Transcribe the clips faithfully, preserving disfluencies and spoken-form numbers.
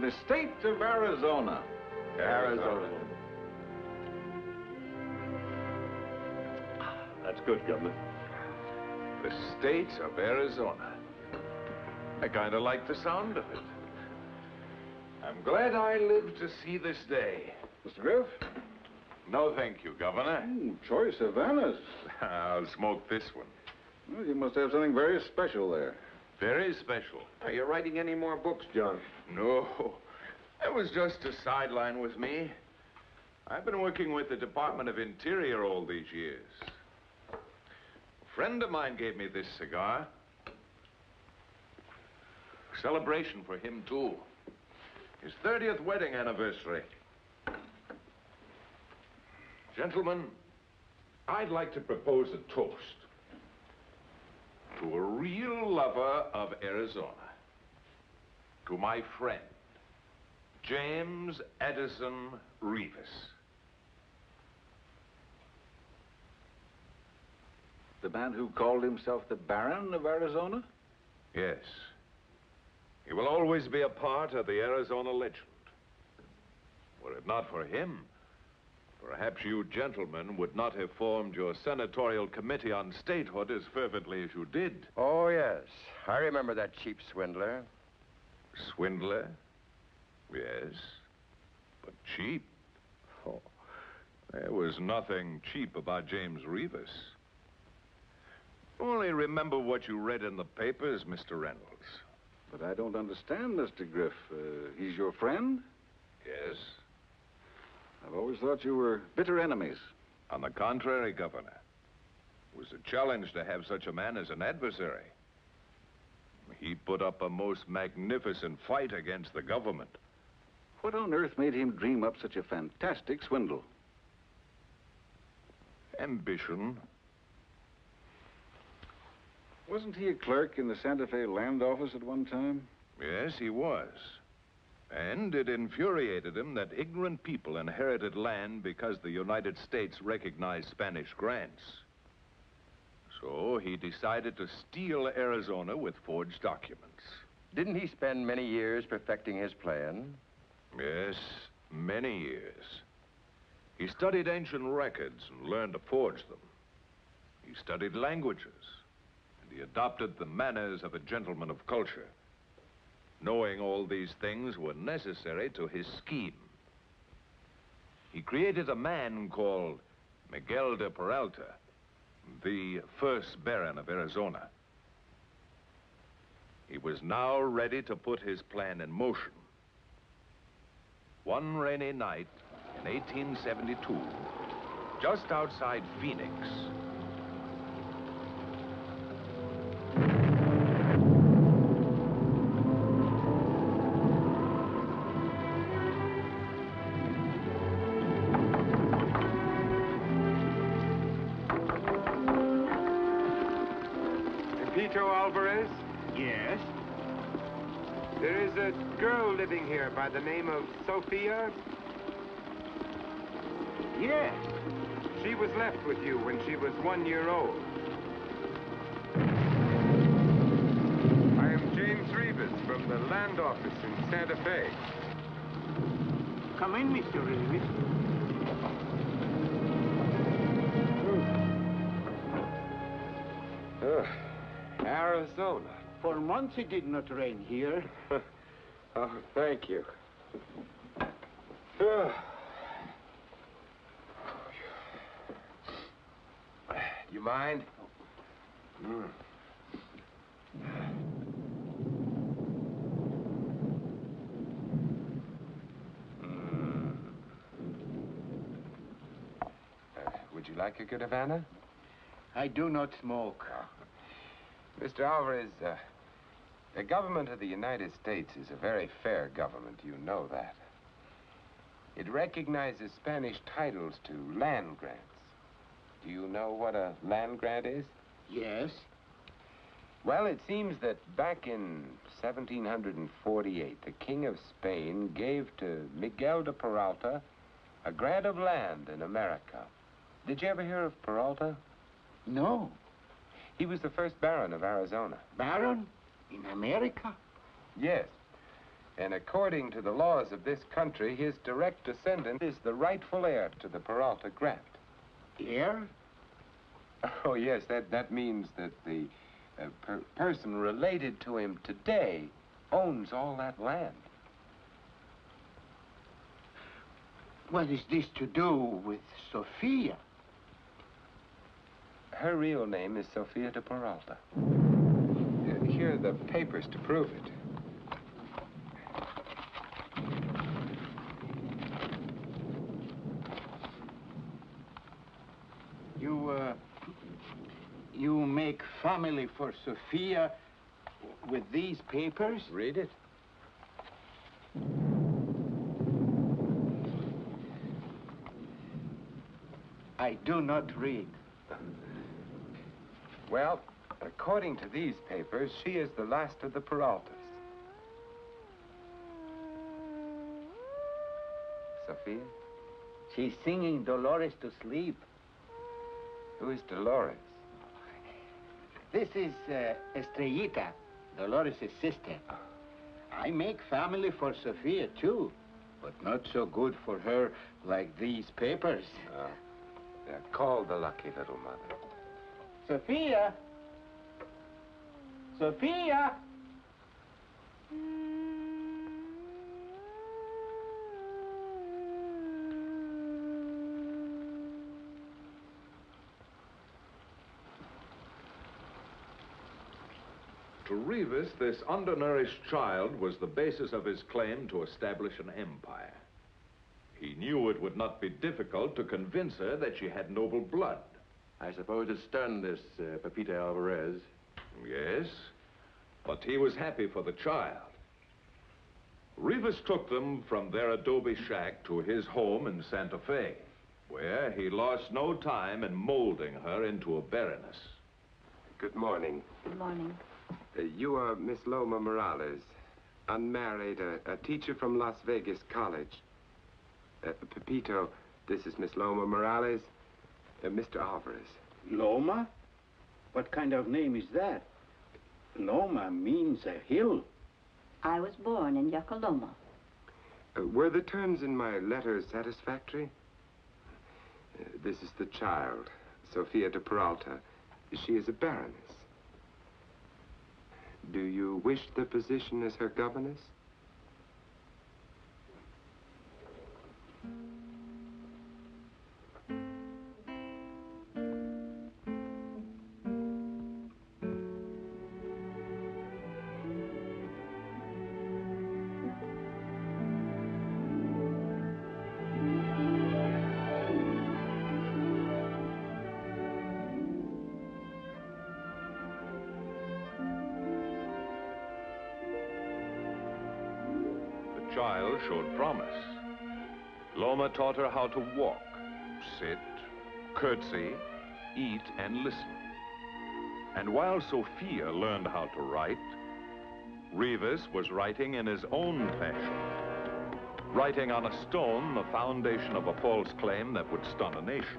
to the state of Arizona. Arizona. That's good, Governor. The state of Arizona. I kind of like the sound of it. I'm glad I lived to see this day. Mister Griff? No, thank you, Governor. Mm, choice Havanas. I'll smoke this one. Well, you must have something very special there. Very special. Are you writing any more books, John? No. That was just a sideline with me. I've been working with the Department of Interior all these years. A friend of mine gave me this cigar. Celebration for him, too. His thirtieth wedding anniversary. Gentlemen, I'd like to propose a toast to a real lover of Arizona, to my friend, James Addison Reavis. The man who called himself the Baron of Arizona? Yes. He will always be a part of the Arizona legend. Were it not for him, perhaps you gentlemen would not have formed your senatorial committee on statehood as fervently as you did. Oh, yes. I remember that cheap swindler. Swindler? Yes. But cheap? Oh, there was nothing cheap about James Reavis. Only remember what you read in the papers, Mister Reynolds. But I don't understand, Mister Griff. Uh, he's your friend? Yes. I've always thought you were bitter enemies. On the contrary, Governor. It was a challenge to have such a man as an adversary. He put up a most magnificent fight against the government. What on earth made him dream up such a fantastic swindle? Ambition. Wasn't he a clerk in the Santa Fe land office at one time? Yes, he was. And it infuriated him that ignorant people inherited land because the United States recognized Spanish grants. So he decided to steal Arizona with forged documents. Didn't he spend many years perfecting his plan? Yes, many years. He studied ancient records and learned to forge them. He studied languages, and he adopted the manners of a gentleman of culture. Knowing all these things were necessary to his scheme. He created a man called Miguel de Peralta, the first Baron of Arizona. He was now ready to put his plan in motion. One rainy night in eighteen seventy-two, just outside Phoenix, Alvarez? Yes? There is a girl living here by the name of Sophia? Yes. She was left with you when she was one year old. I am James Reavis from the land office in Santa Fe. Come in, Mister Reavis. Arizona. For months it did not rain here. Oh, thank you. Uh. You mind? Mm. Mm. Uh, would you like a good Havana? I do not smoke. Oh. Mister Alvarez, uh, the government of the United States is a very fair government, you know that. It recognizes Spanish titles to land grants. Do you know what a land grant is? Yes. Well, it seems that back in seventeen forty-eight, the King of Spain gave to Miguel de Peralta a grant of land in America. Did you ever hear of Peralta? No. He was the first Baron of Arizona. Baron? In America? Yes. and according to the laws of this country, his direct descendant is the rightful heir to the Peralta grant. Heir? Oh, yes, that, that means that the uh, per person related to him today owns all that land. What is this to do with Sophia? Her real name is Sophia de Peralta. Here are the papers to prove it. You, uh, you make family for Sophia with these papers? Read it. I do not read. Well, according to these papers, she is the last of the Peraltas. Sophia? She's singing Dolores to sleep. Who is Dolores? This is uh, Estrellita, Dolores' sister. I make family for Sophia, too, but not so good for her like these papers. Uh, they're called the lucky little mother. Sophia! Sophia! To Reavis, this undernourished child was the basis of his claim to establish an empire. He knew it would not be difficult to convince her that she had noble blood. I suppose it stunned this uh, Pepita Alvarez. Yes, but he was happy for the child. Reavis took them from their adobe shack to his home in Santa Fe, where he lost no time in molding her into a baroness. Good morning. Good morning. Uh, you are Miss Loma Morales, unmarried, a, a teacher from Las Vegas College. Uh, Pepito, this is Miss Loma Morales, uh, Mister Alvarez. Loma? What kind of name is that? Loma means a hill. I was born in Yaco Loma. Uh, were the terms in my letter satisfactory? Uh, this is the child, Sophia de Peralta. She is a baroness. Do you wish the position as her governess? Child showed promise. Loma taught her how to walk, sit, curtsy, eat, and listen. And while Sophia learned how to write, Reavis was writing in his own fashion, writing on a stone the foundation of a false claim that would stun a nation.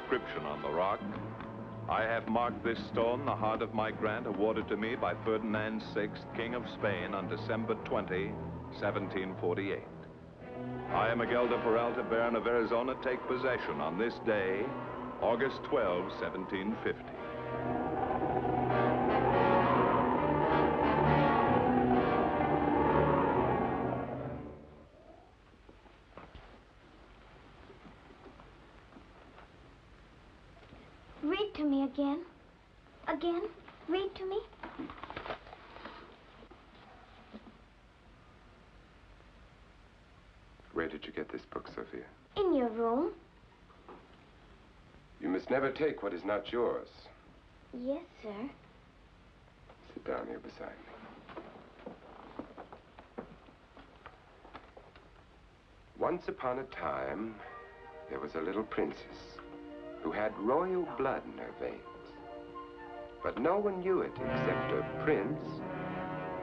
Inscription on the rock. I have marked this stone, the heart of my grant awarded to me by Ferdinand the Sixth, King of Spain, on December twentieth, seventeen forty-eight. I, Miguel de Peralta, Baron of Arizona, take possession on this day, August twelfth, seventeen fifty. Again? Again? Read to me. Where did you get this book, Sophia? In your room. You must never take what is not yours. Yes, sir. Sit down here beside me. Once upon a time, there was a little princess who had royal blood in her veins. But no one knew it except a prince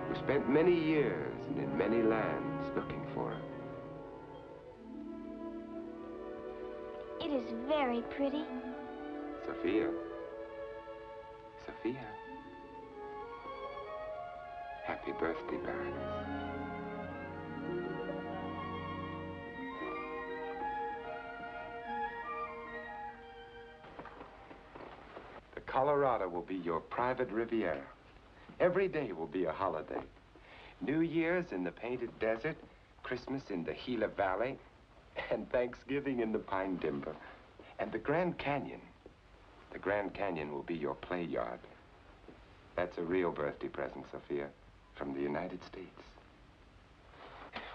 who spent many years and in many lands looking for it. It is very pretty. Sophia. Sophia. Happy birthday, Baroness. Colorado will be your private Riviera. Every day will be a holiday. New Year's in the Painted Desert, Christmas in the Gila Valley, and Thanksgiving in the Pine Timber. And the Grand Canyon. The Grand Canyon will be your play yard. That's a real birthday present, Sophia, from the United States.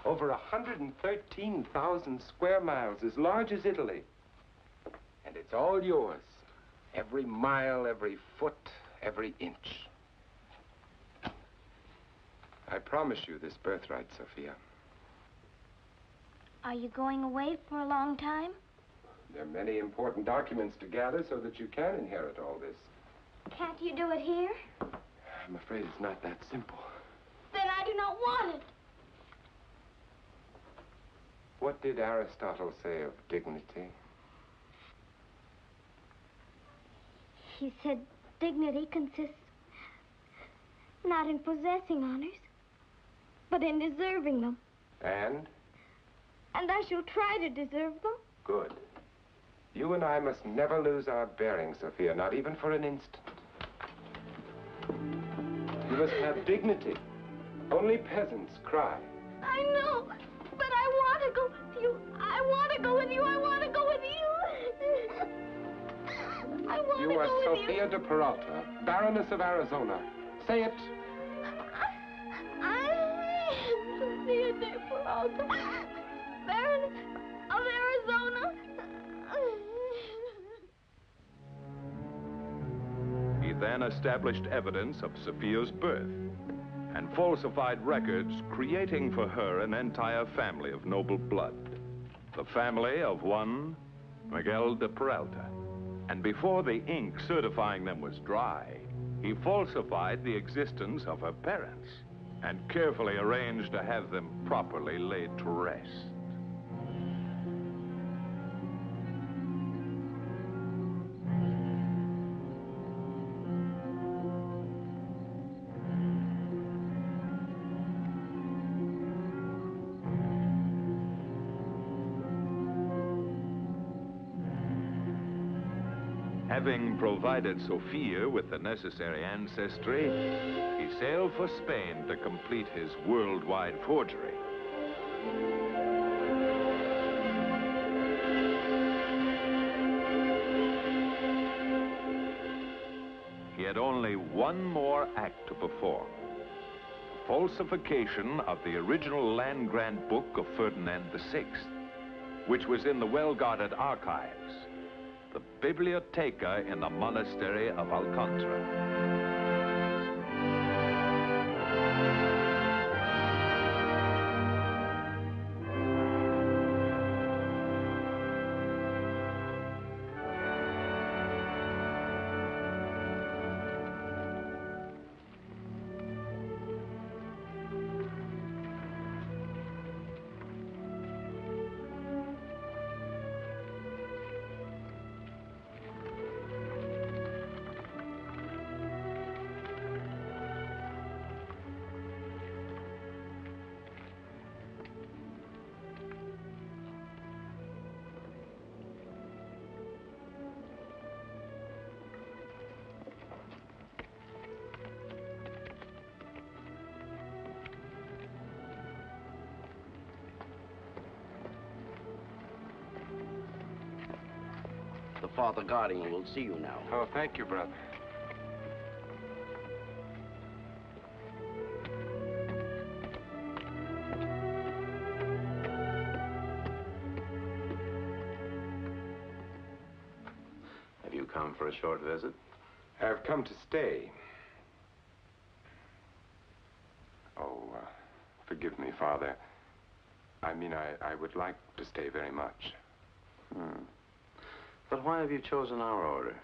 Over one hundred thirteen thousand square miles, as large as Italy. And it's all yours. Every mile, every foot, every inch. I promise you this birthright, Sophia. Are you going away for a long time? There are many important documents to gather so that you can inherit all this. Can't you do it here? I'm afraid it's not that simple. Then I do not want it. What did Aristotle say of dignity? He said dignity consists not in possessing honors, but in deserving them. And? And I shall try to deserve them. Good. You and I must never lose our bearing, Sophia, not even for an instant. You must have dignity. Only peasants cry. I know, but I want to go with you. I want to go with you. I want to go with you. I want you to are go Sophia de Peralta, Baroness of Arizona. Say it. I am Sophia de Peralta, Baroness of Arizona. He then established evidence of Sophia's birth and falsified records, creating for her an entire family of noble blood. The family of one Miguel de Peralta. And before the ink certifying them was dry, he falsified the existence of her parents and carefully arranged to have them properly laid to rest. Having provided Sophia with the necessary ancestry, he sailed for Spain to complete his worldwide forgery. He had only one more act to perform. Falsification of the original land grant book of Ferdinand the Sixth, which was in the well-guarded archives. The Bibliotheca in the monastery of Alcantara. Father Guardian will see you now. Oh, thank you, brother. Have you come for a short visit? I've come to stay. Oh, uh, forgive me, Father. I mean, I, I would like to stay very much. Hmm. But why have you chosen our order?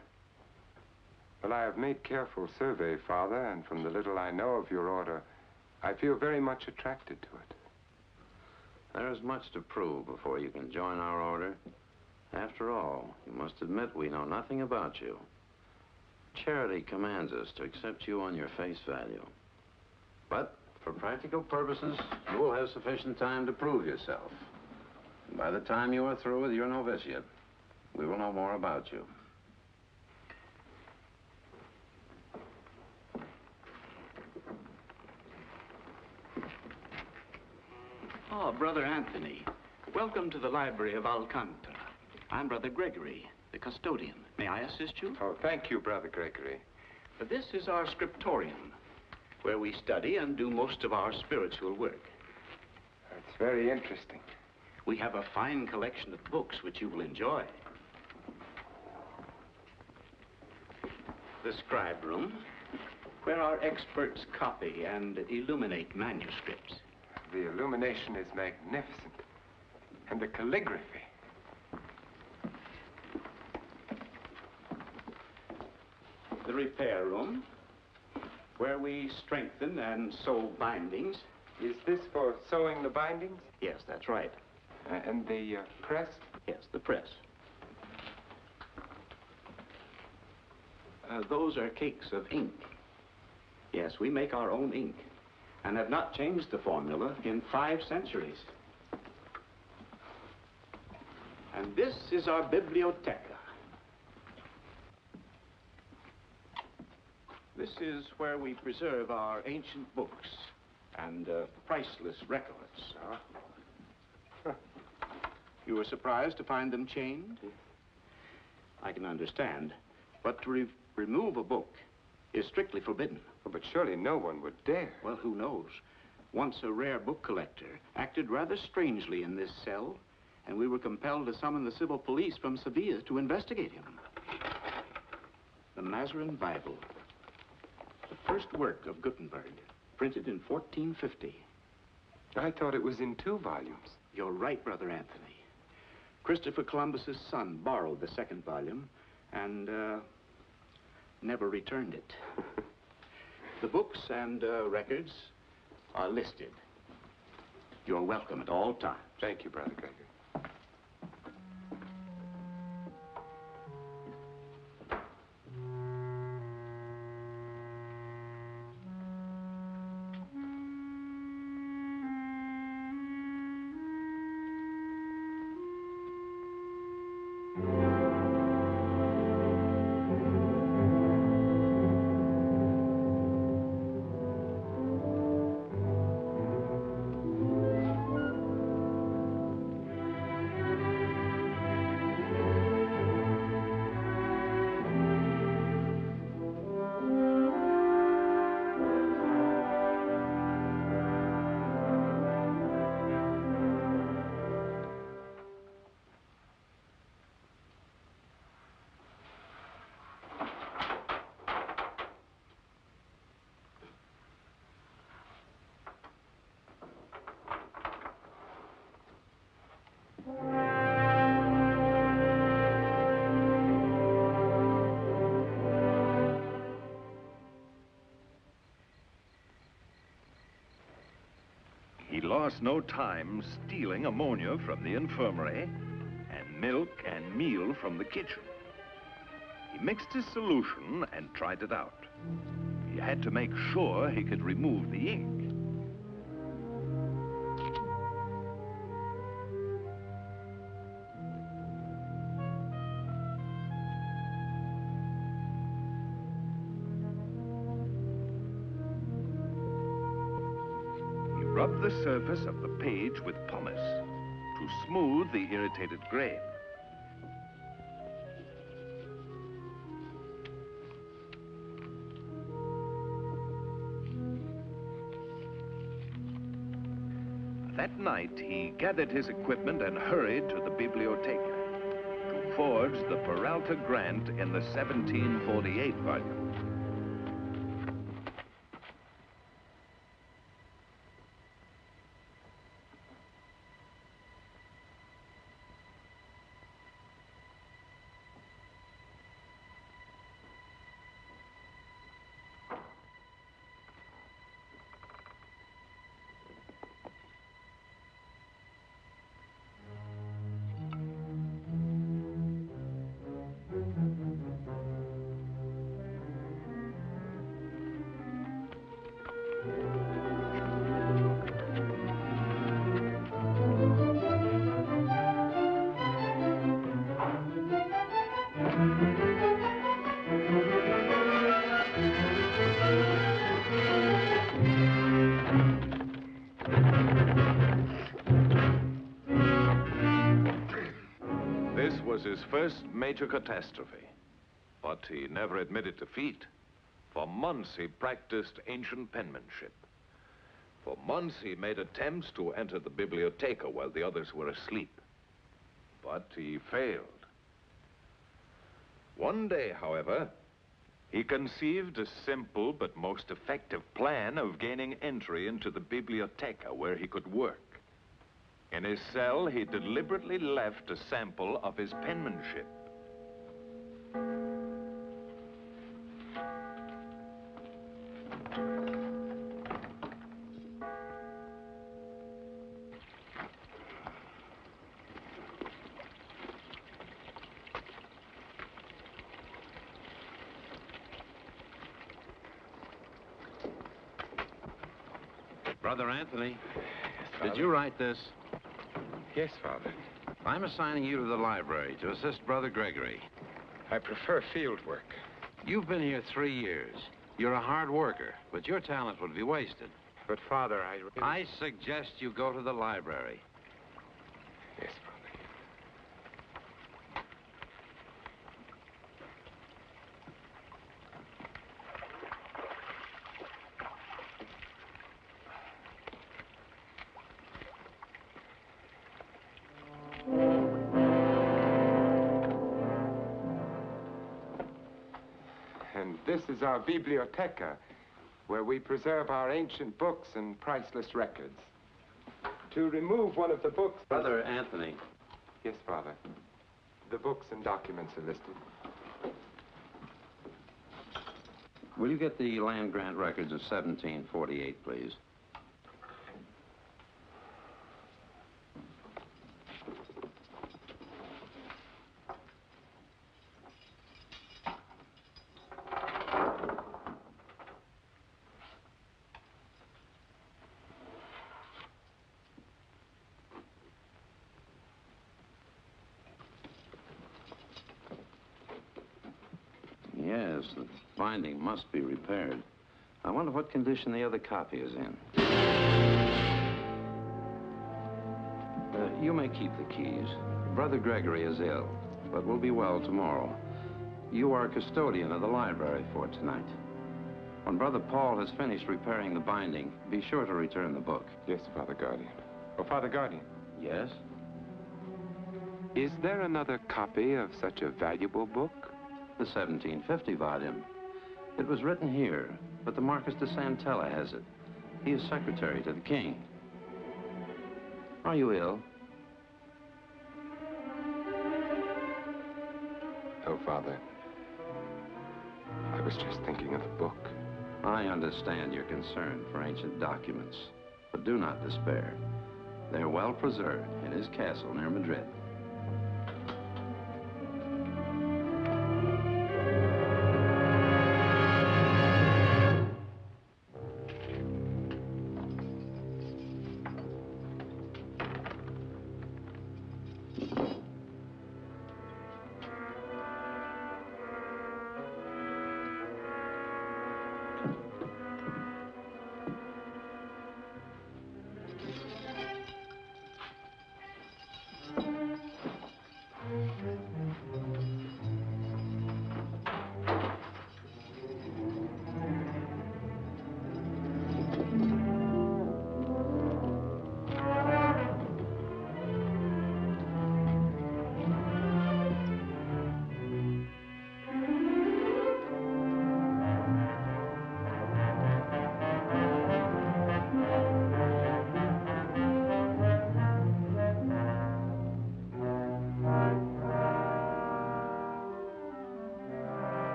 Well, I have made careful survey, Father, and from the little I know of your order, I feel very much attracted to it. There is much to prove before you can join our order. After all, you must admit we know nothing about you. Charity commands us to accept you on your face value. But for practical purposes, you will have sufficient time to prove yourself. And by the time you are through with your novitiate, we will know more about you. Oh, Brother Anthony. Welcome to the library of Alcantara. I'm Brother Gregory, the custodian. May I assist you? Oh, thank you, Brother Gregory. This is our scriptorium, where we study and do most of our spiritual work. That's very interesting. We have a fine collection of books which you will enjoy. The scribe room, where our experts copy and illuminate manuscripts. The illumination is magnificent, and the calligraphy. The repair room, where we strengthen and sew bindings. Is this for sewing the bindings? Yes, that's right. Uh, and the uh, press? Yes, the press. Uh, those are cakes of ink. Yes, we make our own ink, and have not changed the formula in five centuries. And this is our biblioteca. This is where we preserve our ancient books and uh, priceless records. Huh? Huh. You were surprised to find them chained? I can understand, but to re remove a book is strictly forbidden. But surely no one would dare. Well, who knows? Once a rare book collector acted rather strangely in this cell, and we were compelled to summon the civil police from Seville to investigate him. The Mazarin Bible, the first work of Gutenberg, printed in fourteen fifty. I thought it was in two volumes. You're right, Brother Anthony. Christopher Columbus's son borrowed the second volume and uh, never returned it. The books and uh, records are listed. You're welcome at all times. Thank you, Brother Gregory. He lost no time stealing ammonia from the infirmary and milk and meal from the kitchen. He mixed his solution and tried it out. He had to make sure he could remove the ink. Rub the surface of the page with pomace to smooth the irritated grain. That night, he gathered his equipment and hurried to the biblioteca to forge the Peralta grant in the seventeen forty-eight volume. his first major catastrophe. But he never admitted defeat. For months he practiced ancient penmanship. For months he made attempts to enter the biblioteca while the others were asleep. But he failed. One day, however, he conceived a simple but most effective plan of gaining entry into the biblioteca where he could work. In his cell, he deliberately left a sample of his penmanship. Brother Anthony, yes, did you write this? Yes, Father. I'm assigning you to the library to assist Brother Gregory. I prefer field work. You've been here three years. You're a hard worker, but your talent would be wasted. But, Father, I... Really... I suggest you go to the library. Yes, Father. This is our biblioteca, where we preserve our ancient books and priceless records. To remove one of the books... Brother Anthony. Yes, Father. The books and documents are listed. Will you get the land grant records of seventeen forty-eight, please? Yes, the binding must be repaired. I wonder what condition the other copy is in. Uh, you may keep the keys. Brother Gregory is ill, but will be well tomorrow. You are custodian of the library for tonight. When Brother Paul has finished repairing the binding, be sure to return the book. Yes, Father Guardian. Oh, Father Guardian. Yes? Is there another copy of such a valuable book? The seventeen fifty volume. It was written here, but the Marquis de Santella has it. He is secretary to the king. Are you ill? No, Father. I was just thinking of the book. I understand your concern for ancient documents, but do not despair. They're well preserved in his castle near Madrid.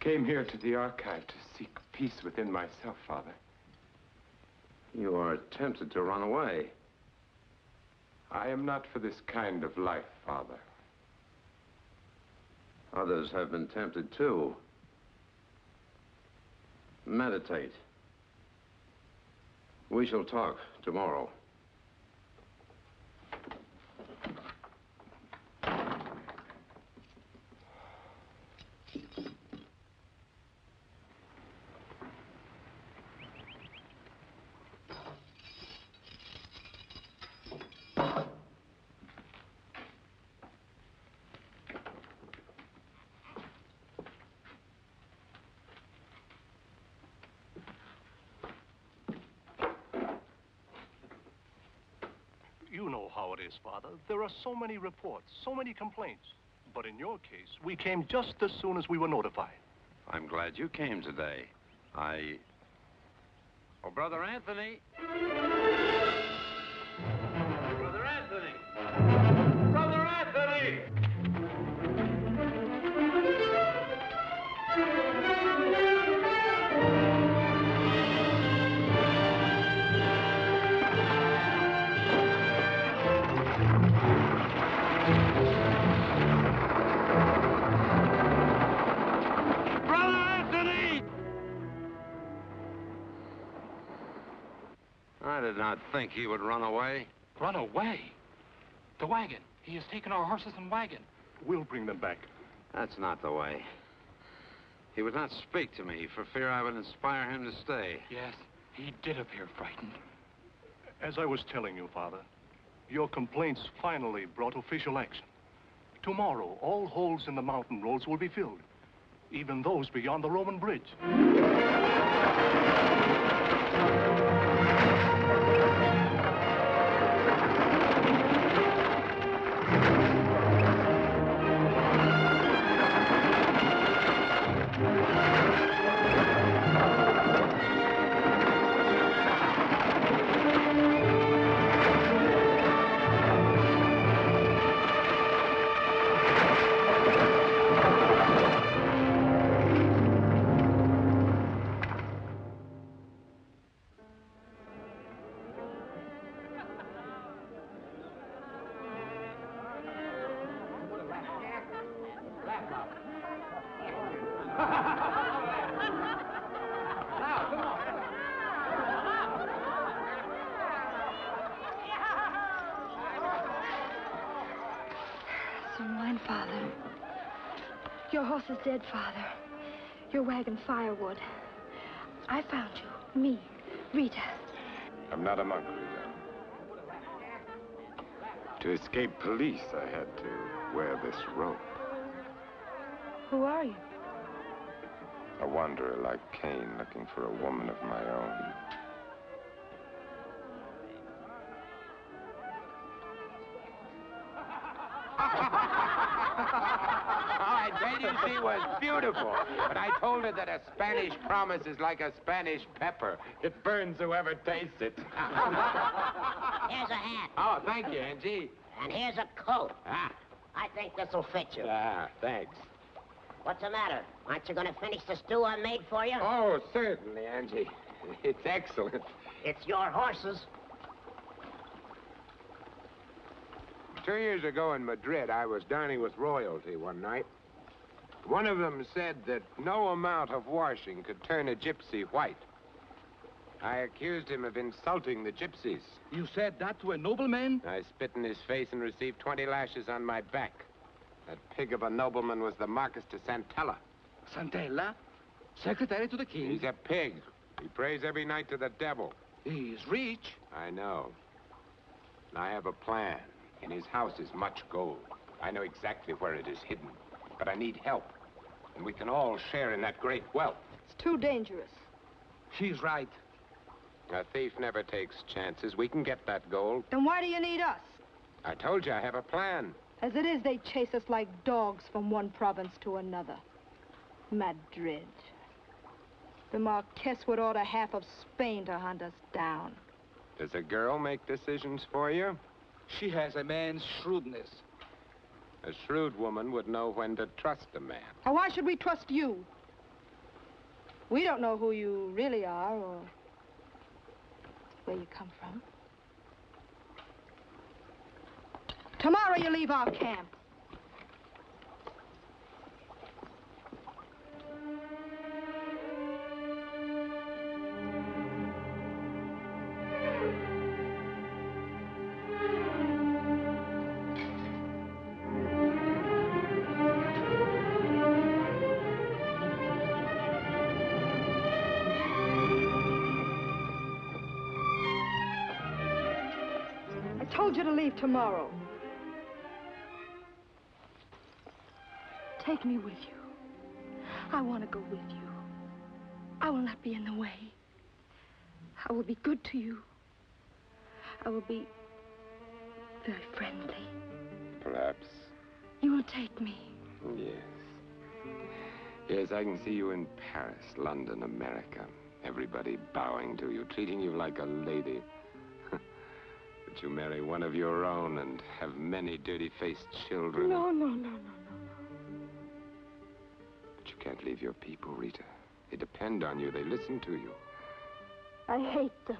I came here to the archive to seek peace within myself, Father. You are tempted to run away. I am not for this kind of life, Father. Others have been tempted, too. Meditate. We shall talk tomorrow. Father, there are so many reports, so many complaints. But in your case, we came just as soon as we were notified. I'm glad you came today. I... Oh, Brother Anthony! Brother Anthony! Brother Anthony! I did not think he would run away. Run away? The wagon. He has taken our horses and wagon. We'll bring them back. That's not the way. He would not speak to me for fear I would inspire him to stay. Yes, he did appear frightened. As I was telling you, Father, your complaints finally brought official action. Tomorrow, all holes in the mountain roads will be filled, even those beyond the Roman bridge. Your horse is dead, Father. Your wagon, firewood. I found you, me, Rita. I'm not a monk, Rita. To escape police, I had to wear this rope. Who are you? A wanderer like Cain, looking for a woman of my own. She was beautiful, but I told her that a Spanish promise is like a Spanish pepper. It burns whoever tastes it. Here's a hat. Oh, thank you, Angie. And here's a coat. Ah. I think this'll fit you. Ah, thanks. What's the matter? Aren't you going to finish the stew I made for you? Oh, certainly, Angie. It's excellent. It's your horse's. Two years ago in Madrid, I was dining with royalty one night. One of them said that no amount of washing could turn a gypsy white. I accused him of insulting the gypsies. You said that to a nobleman? I spit in his face and received twenty lashes on my back. That pig of a nobleman was the Marquis de Santella. Santella? Secretary to the king? He's a pig. He prays every night to the devil. He's rich. I know. And I have a plan. In his house is much gold. I know exactly where it is hidden. But I need help. And we can all share in that great wealth. It's too dangerous. She's right. A thief never takes chances. We can get that gold. Then why do you need us? I told you I have a plan. As it is, they chase us like dogs from one province to another. Madrid. The Marquess would order half of Spain to hunt us down. Does a girl make decisions for you? She has a man's shrewdness. A shrewd woman would know when to trust a man. Now, why should we trust you? We don't know who you really are or where you come from. Tomorrow you leave our camp. told you to leave tomorrow. Take me with you. I want to go with you. I will not be in the way. I will be good to you. I will be very friendly. Perhaps. You will take me. Yes. Yes, I can see you in Paris, London, America. Everybody bowing to you, treating you like a lady. But you marry one of your own and have many dirty-faced children. No, no, no, no, no, no. But you can't leave your people, Rita. They depend on you. They listen to you. I hate them.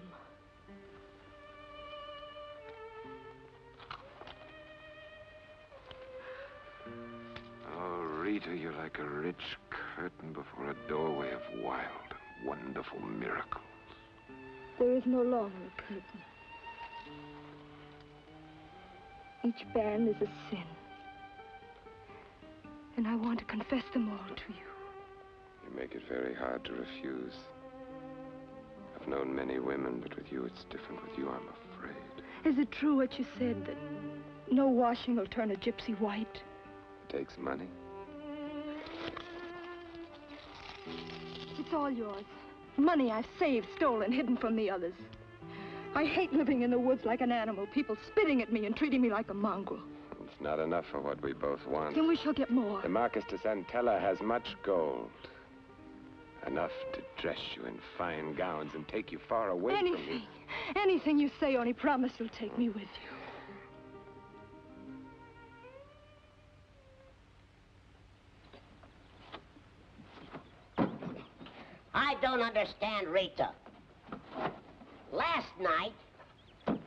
You're like a rich curtain before a doorway of wild, wonderful miracles. There is no longer a curtain. Each band is a sin. And I want to confess them all to you. You make it very hard to refuse. I've known many women, but with you it's different. With you, I'm afraid. Is it true what you said, that no washing will turn a gypsy white? It takes money. It's all yours. Money I've saved, stolen, hidden from the others. I hate living in the woods like an animal, people spitting at me and treating me like a mongrel. It's not enough for what we both want. Then we shall get more. The Marquis de Santella has much gold. Enough to dress you in fine gowns and take you far away anything, from me. Anything. Anything you say, only promise you'll take me with you. I don't understand, Rita. Last night,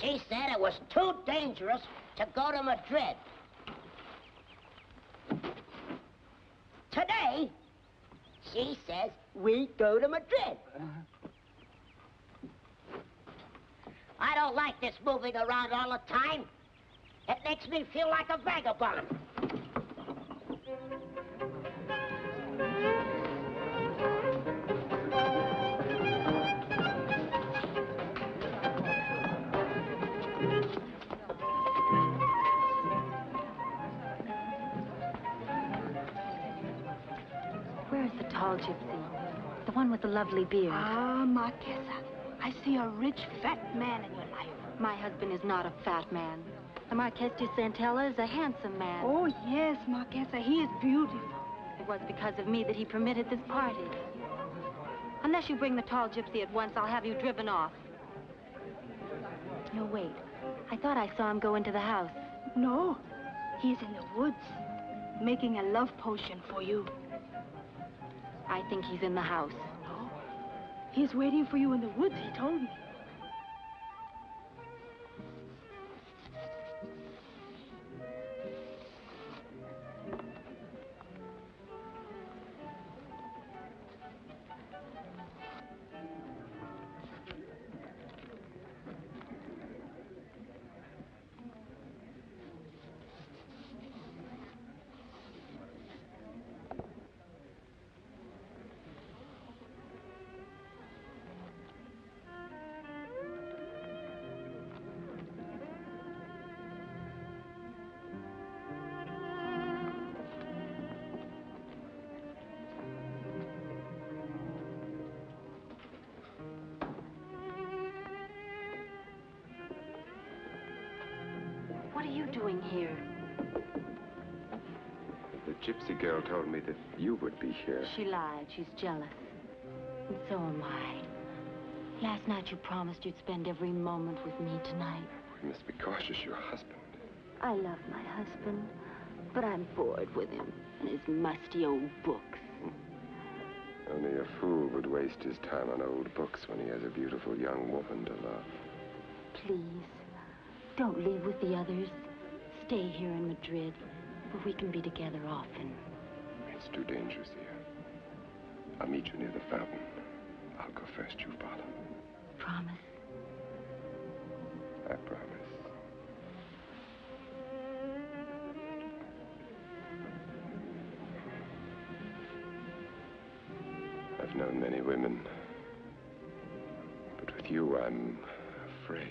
she said it was too dangerous to go to Madrid. Today, she says we go to Madrid. I don't like this moving around all the time. It makes me feel like a vagabond. Tall gypsy, the one with the lovely beard. Ah, Marquesa, I see a rich, fat man in your life. My husband is not a fat man. The Marquis de Santella is a handsome man. Oh, yes, Marquesa, he is beautiful. It was because of me that he permitted this party. Unless you bring the tall gypsy at once, I'll have you driven off. No, wait. I thought I saw him go into the house. No, he's in the woods, making a love potion for you. I think he's in the house. Oh, he's waiting for you in the woods, he told me. Here. The gypsy girl told me that you would be here. She lied. She's jealous. And so am I. Last night you promised you'd spend every moment with me tonight. We must be cautious, your husband. I love my husband, but I'm bored with him and his musty old books. Only a fool would waste his time on old books when he has a beautiful young woman to love. Please, don't leave with the others. Stay here in Madrid, where we can be together often. It's too dangerous here. I'll meet you near the fountain. I'll go first, you follow. Promise? I promise. I've known many women, but with you I'm afraid.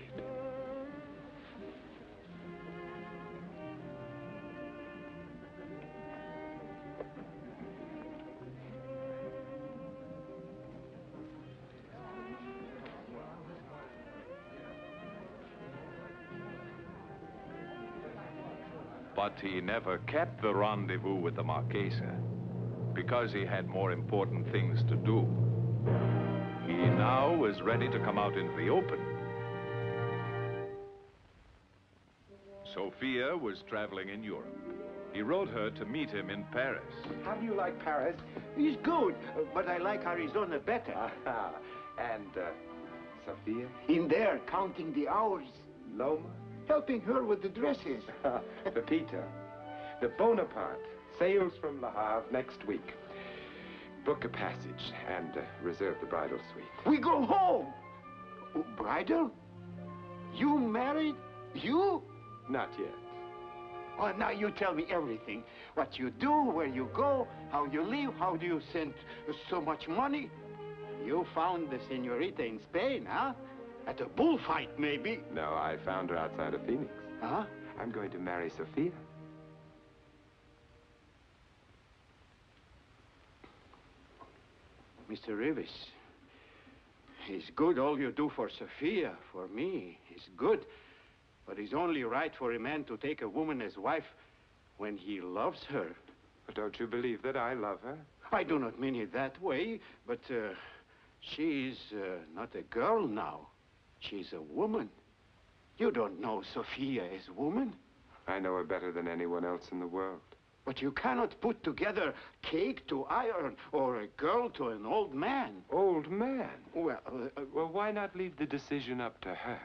But he never kept the rendezvous with the Marquesa because he had more important things to do. He now was ready to come out into the open. Sophia was traveling in Europe. He wrote her to meet him in Paris. How do you like Paris? It's good, but I like Arizona better. Uh-huh. And uh, Sophia? In there, counting the hours. Loma? Helping her with the dresses. Pepita, the Bonaparte sails from Le Havre next week. Book a passage and uh, reserve the bridal suite. We go home! Oh, bridal? You married? You? Not yet. Oh, now you tell me everything. What you do, where you go, how you leave, how do you send so much money? You found the senorita in Spain, huh? At a bullfight, maybe. No, I found her outside of Phoenix. Huh? I'm going to marry Sophia. Mister Reavis, it's good all you do for Sophia, for me. It's good, but it's only right for a man to take a woman as wife when he loves her. But don't you believe that I love her? I do not mean it that way, but uh, she's uh, not a girl now. She's a woman. You don't know Sophia as woman. I know her better than anyone else in the world. But you cannot put together cake to iron or a girl to an old man. Old man? Well, uh, uh, well, why not leave the decision up to her?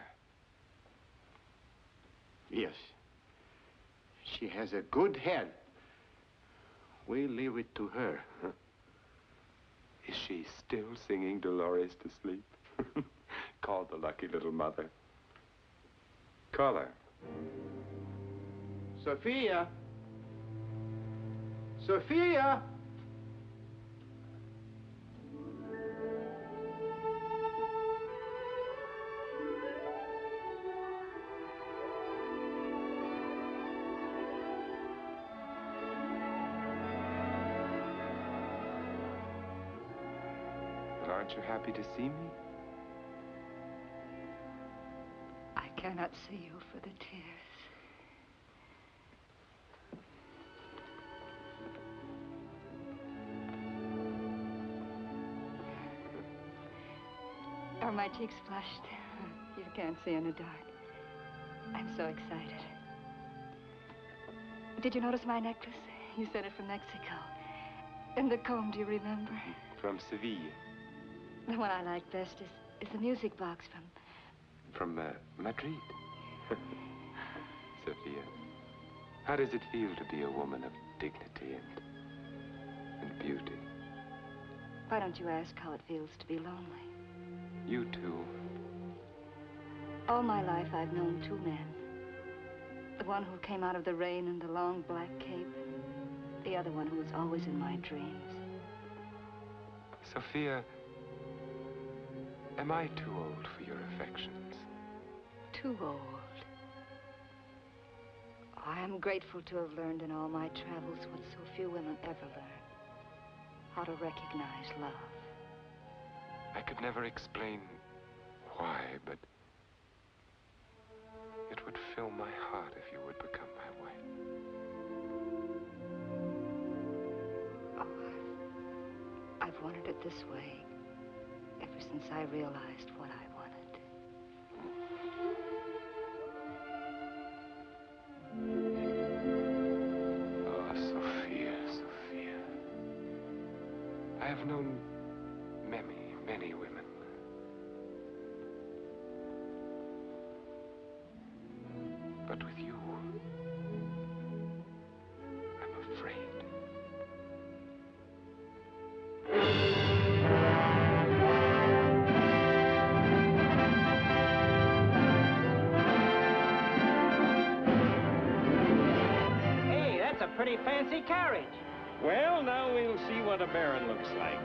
Yes. She has a good head. We leave it to her. Huh? Is she still singing Dolores to sleep? Call the lucky little mother. Call her. Sophia. Sophia. But aren't you happy to see me? I cannot see you for the tears. Are my cheeks flushed? You can't see in the dark. I'm so excited. Did you notice my necklace? You sent it from Mexico. And the comb, do you remember? From Seville. The one I like best is, is the music box from... From uh, Madrid. Sophia, how does it feel to be a woman of dignity and, and beauty? Why don't you ask how it feels to be lonely? You too. All my life I've known two men. The one who came out of the rain in the long black cape. The other one who was always in my dreams. Sophia, am I too old for your affections? Too old? Oh, I am grateful to have learned in all my travels what so few women ever learn. How to recognize love. I could never explain why, but it would fill my heart if you would become my wife. Oh, I've wanted it this way. Ever since I realized what I wanted. Oh, Sophia, Sophia. I have known many, many women. But with you, I'm afraid. Pretty fancy carriage. Well, now we'll see what a baron looks like.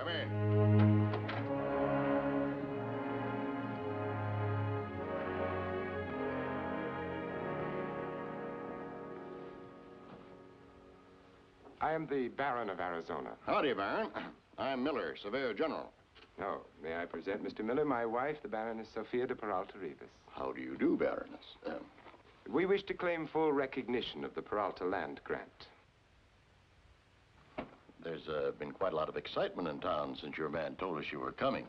Come in. I am the Baron of Arizona. Howdy, Baron. I'm Miller, Surveyor General. Oh, may I present Mister Miller, my wife, the Baroness Sophia de Peralta Rivas. How do you do, Baroness? Um, we wish to claim full recognition of the Peralta land grant. There's uh, been quite a lot of excitement in town since your man told us you were coming.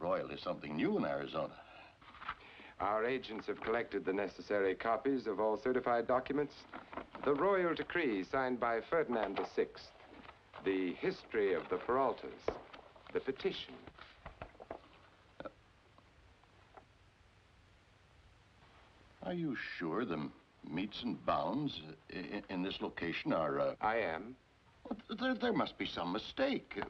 Royal is something new in Arizona. Our agents have collected the necessary copies of all certified documents. The royal decree signed by Ferdinand the sixth, the history of the Peraltas, the petition. Are you sure the meets and bounds in, in this location are... Uh... I am. There, there must be some mistake.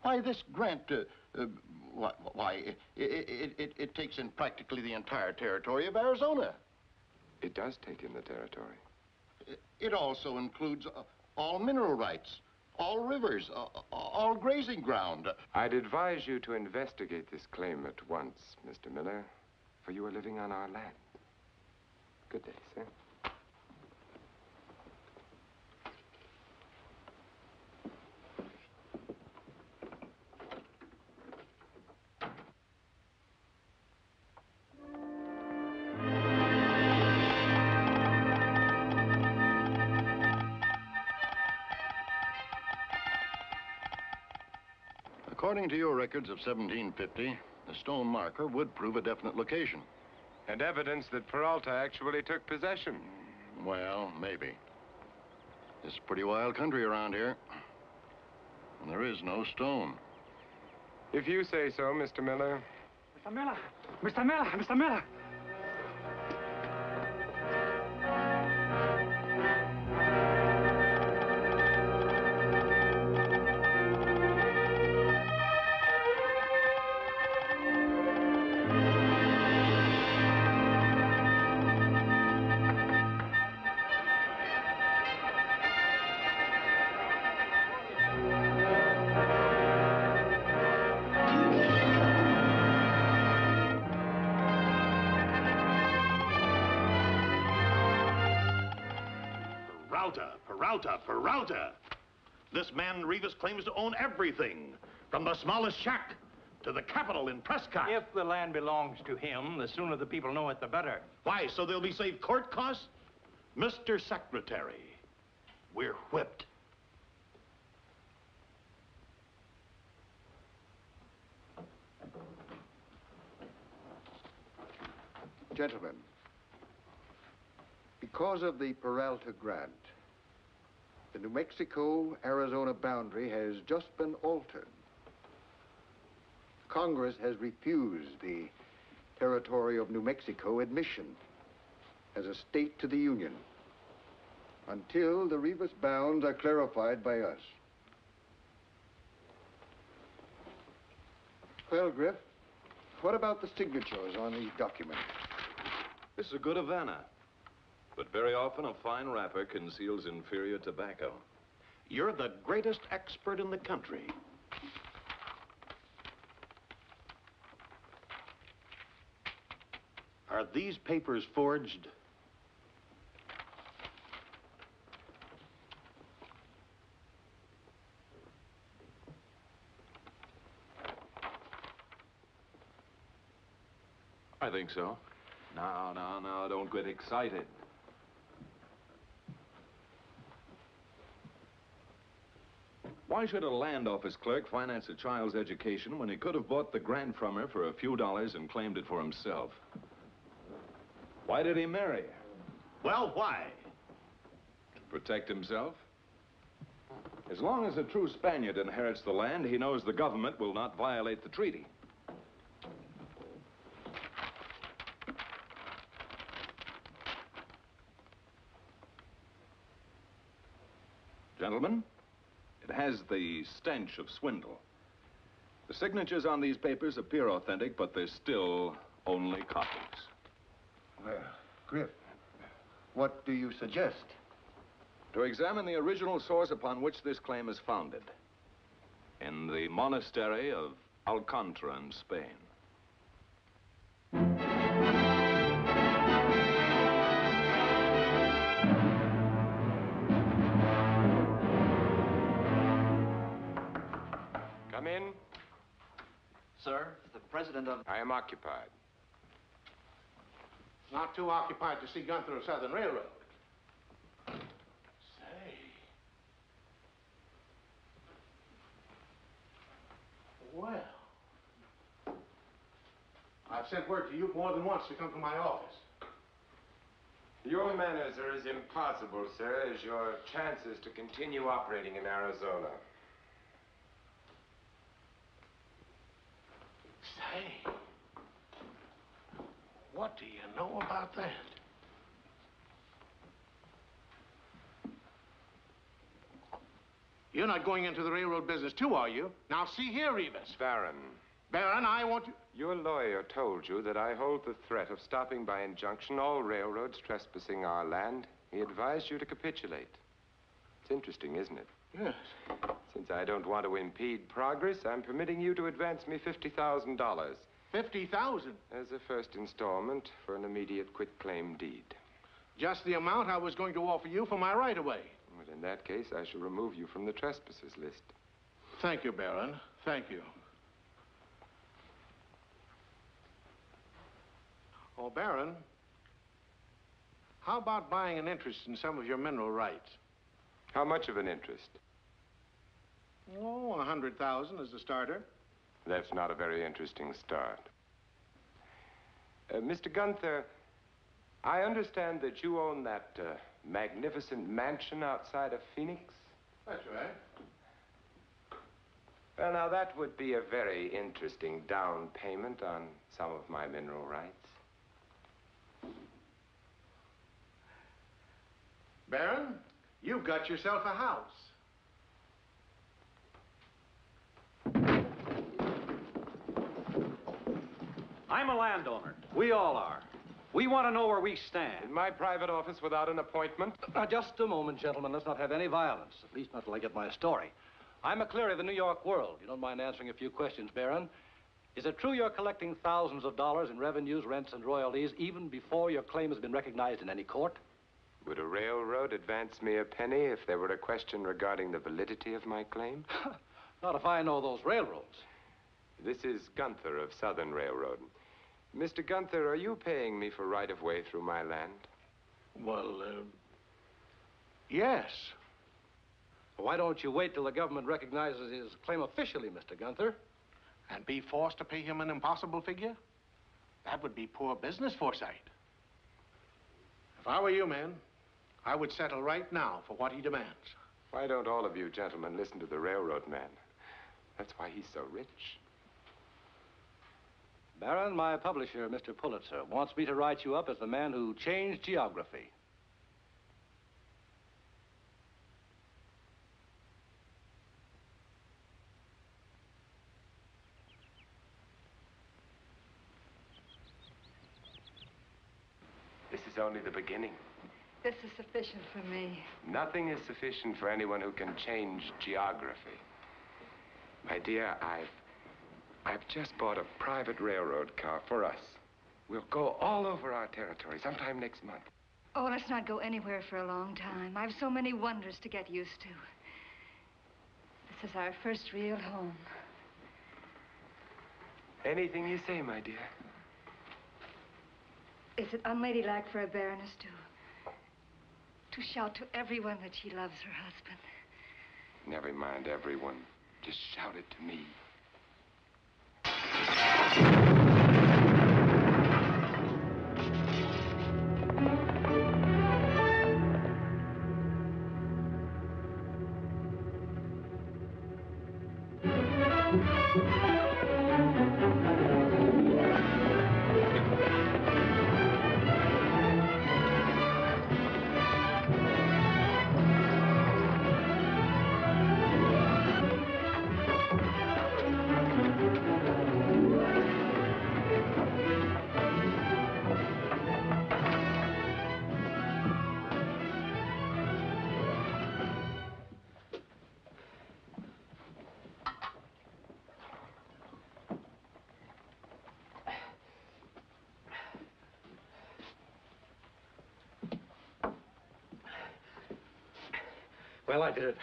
Why this grant... Uh, uh, Why, why it, it, it, it takes in practically the entire territory of Arizona. It does take in the territory. It also includes all mineral rights, all rivers, all grazing ground. I'd advise you to investigate this claim at once, Mister Miller, for you are living on our land. Good day, sir. According to your records of seventeen fifty, the stone marker would prove a definite location. And evidence that Peralta actually took possession. Well, maybe. It's pretty wild country around here. And there is no stone. If you say so, Mister Miller. Mister Miller! Mister Miller! Mister Miller! Peralta, Peralta. This man, Reavis, claims to own everything, from the smallest shack to the capital in Prescott. If the land belongs to him, the sooner the people know it, the better. Why, so they'll be saved court costs? Mister Secretary, we're whipped. Gentlemen, because of the Peralta grant, the New Mexico-Arizona boundary has just been altered. Congress has refused the territory of New Mexico admission as a state to the Union until the Reavis bounds are clarified by us. Well, Griff, what about the signatures on these documents? This is a good Havana. But very often a fine wrapper conceals inferior tobacco. You're the greatest expert in the country. Are these papers forged? I think so. No, no, no, don't get excited. Why should a land office clerk finance a child's education when he could have bought the grant from her for a few dollars and claimed it for himself? Why did he marry her? Well, why? To protect himself. As long as a true Spaniard inherits the land, he knows the government will not violate the treaty. Gentlemen? It has the stench of swindle. The signatures on these papers appear authentic, but they're still only copies. Well, Griff, what do you suggest? To examine the original source upon which this claim is founded. in the monastery of Alcantara in Spain. Come in. Sir, the president of... I am occupied. Not too occupied to see Gunther of Southern Railroad. Say. Well. I've sent word to you more than once to come to my office. Your manners are as impossible, sir, as your chances to continue operating in Arizona. Say, what do you know about that? You're not going into the railroad business too, are you? Now, see here, Reavis. Baron. Baron, I want you... Your lawyer told you that I hold the threat of stopping by injunction all railroads trespassing our land. He advised you to capitulate. It's interesting, isn't it? Yes. Since I don't want to impede progress, I'm permitting you to advance me fifty thousand dollars. fifty thousand dollars? As a first installment for an immediate quitclaim deed. Just the amount I was going to offer you for my right-of-way. Well, in that case, I shall remove you from the trespassers list. Thank you, Baron. Thank you. Oh, Baron, how about buying an interest in some of your mineral rights? How much of an interest? Oh, a hundred thousand as a starter. That's not a very interesting start. Uh, Mister Gunther, I understand that you own that uh, magnificent mansion outside of Phoenix? That's right. Well, now that would be a very interesting down payment on some of my mineral rights. Baron? You've got yourself a house. I'm a landowner. We all are. We want to know where we stand. In my private office without an appointment? Now, just a moment, gentlemen. Let's not have any violence, at least not till I get my story. I'm McCleary of the New York World. You don't mind answering a few questions, Baron. Is it true you're collecting thousands of dollars in revenues, rents, and royalties even before your claim has been recognized in any court? Would a railroad advance me a penny if there were a question regarding the validity of my claim? Not if I know those railroads. This is Gunther of Southern Railroad. Mister Gunther, are you paying me for right-of-way through my land? Well, uh, yes. Why don't you wait till the government recognizes his claim officially, Mister Gunther? And be forced to pay him an impossible figure? That would be poor business foresight. If I were you, man, I would settle right now for what he demands. Why don't all of you gentlemen listen to the railroad man? That's why he's so rich. Baron, my publisher, Mister Pulitzer, wants me to write you up as the man who changed geography. This is only the beginning. This is sufficient for me. Nothing is sufficient for anyone who can change geography. My dear, I've... I've just bought a private railroad car for us. We'll go all over our territory sometime next month. Oh, let's not go anywhere for a long time. I've so many wonders to get used to. This is our first real home. Anything you say, my dear. Is it unladylike for a baroness to... to shout to everyone that she loves her husband? Never mind everyone. Just shout it to me. Well, I did it.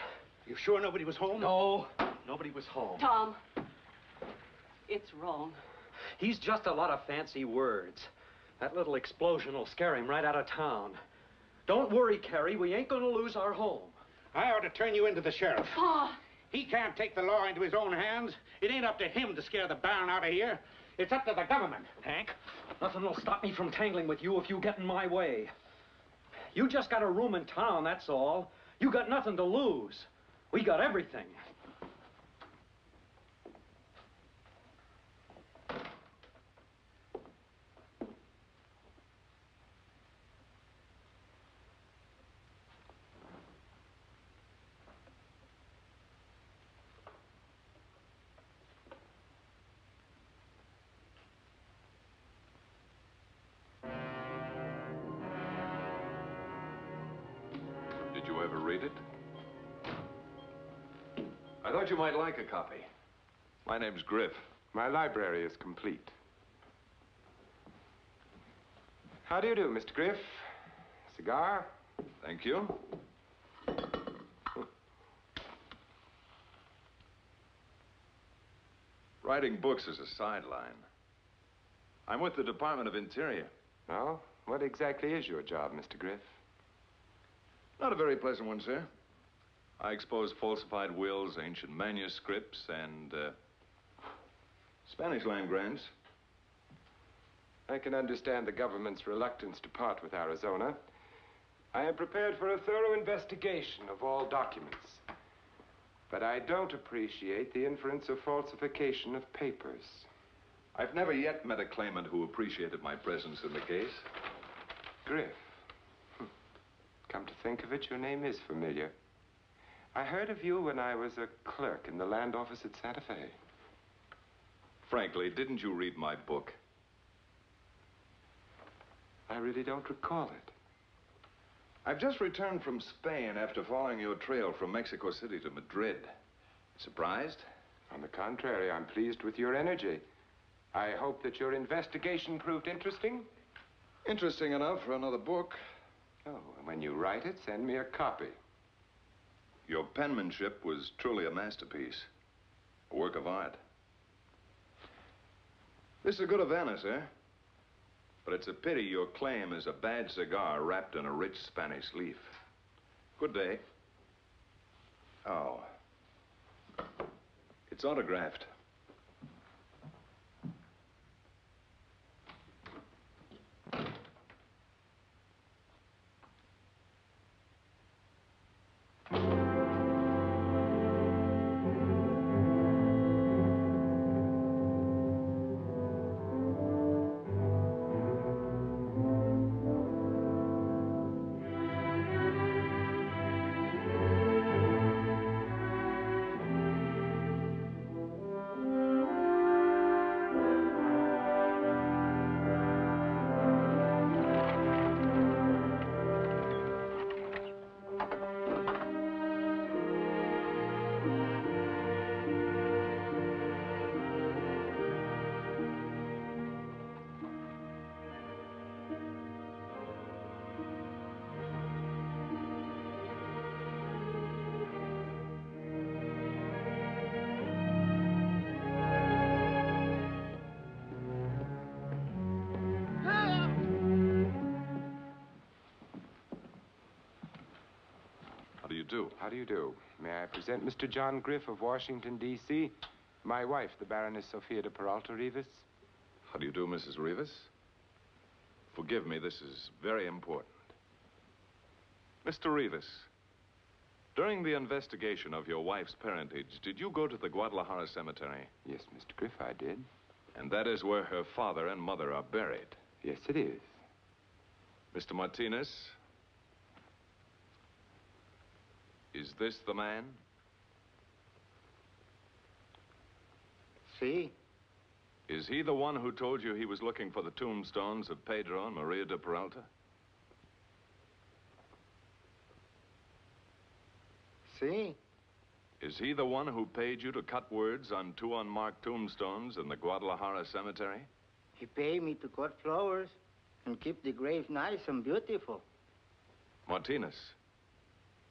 You sure nobody was home? No, nobody was home. Tom, it's wrong. He's just a lot of fancy words. That little explosion will scare him right out of town. Don't worry, Carrie. We ain't going to lose our home. I ought to turn you into the sheriff. Pa! He can't take the law into his own hands. It ain't up to him to scare the Baron out of here. It's up to the government. Hank, nothing will stop me from tangling with you if you get in my way. You just got a room in town, that's all. You got nothing to lose. We got everything. You might like a copy. My name's Griff. My library is complete. How do you do, Mister Griff? Cigar? Thank you. Writing books is a sideline. I'm with the Department of Interior. Well, what exactly is your job, Mister Griff? Not a very pleasant one, sir. I exposed falsified wills, ancient manuscripts, and uh, Spanish land grants. I can understand the government's reluctance to part with Arizona. I am prepared for a thorough investigation of all documents. But I don't appreciate the inference of falsification of papers. I've never yet met a claimant who appreciated my presence in the case. Griff. Hm. Come to think of it, your name is familiar. I heard of you when I was a clerk in the land office at Santa Fe. Frankly, didn't you read my book? I really don't recall it. I've just returned from Spain after following your trail from Mexico City to Madrid. Surprised? On the contrary, I'm pleased with your energy. I hope that your investigation proved interesting. Interesting enough for another book. Oh, and when you write it, send me a copy. Your penmanship was truly a masterpiece, a work of art. This is a good Havana, sir. But it's a pity your claim is a bad cigar wrapped in a rich Spanish leaf. Good day. Oh. It's autographed. How do you do? May I present Mister John Griff of Washington, D C? My wife, the Baroness Sophia de Peralta Rivas. How do you do, Missus Rivas? Forgive me, this is very important. Mister Rivas, during the investigation of your wife's parentage, did you go to the Guadalajara cemetery? Yes, Mister Griff, I did. And that is where her father and mother are buried? Yes, it is. Mister Martinez? Is this the man? See? Is he the one who told you he was looking for the tombstones of Pedro and Maria de Peralta? See? Is he the one who paid you to cut words on two unmarked tombstones in the Guadalajara cemetery? He paid me to cut flowers and keep the graves nice and beautiful. Martinez.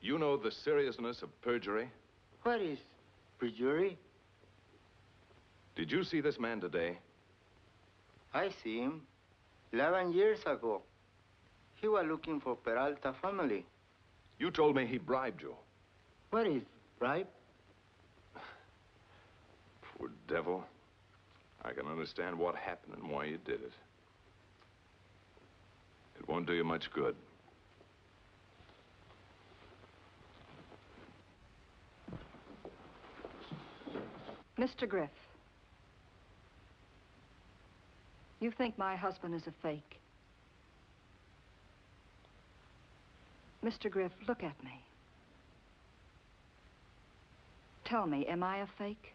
You know the seriousness of perjury? What is perjury? Did you see this man today? I see him. Eleven years ago. He was looking for Peralta family. You told me he bribed you. What is bribe? Poor devil. I can understand what happened and why you did it. It won't do you much good. Mister Griff, you think my husband is a fake. Mister Griff, look at me. Tell me, am I a fake?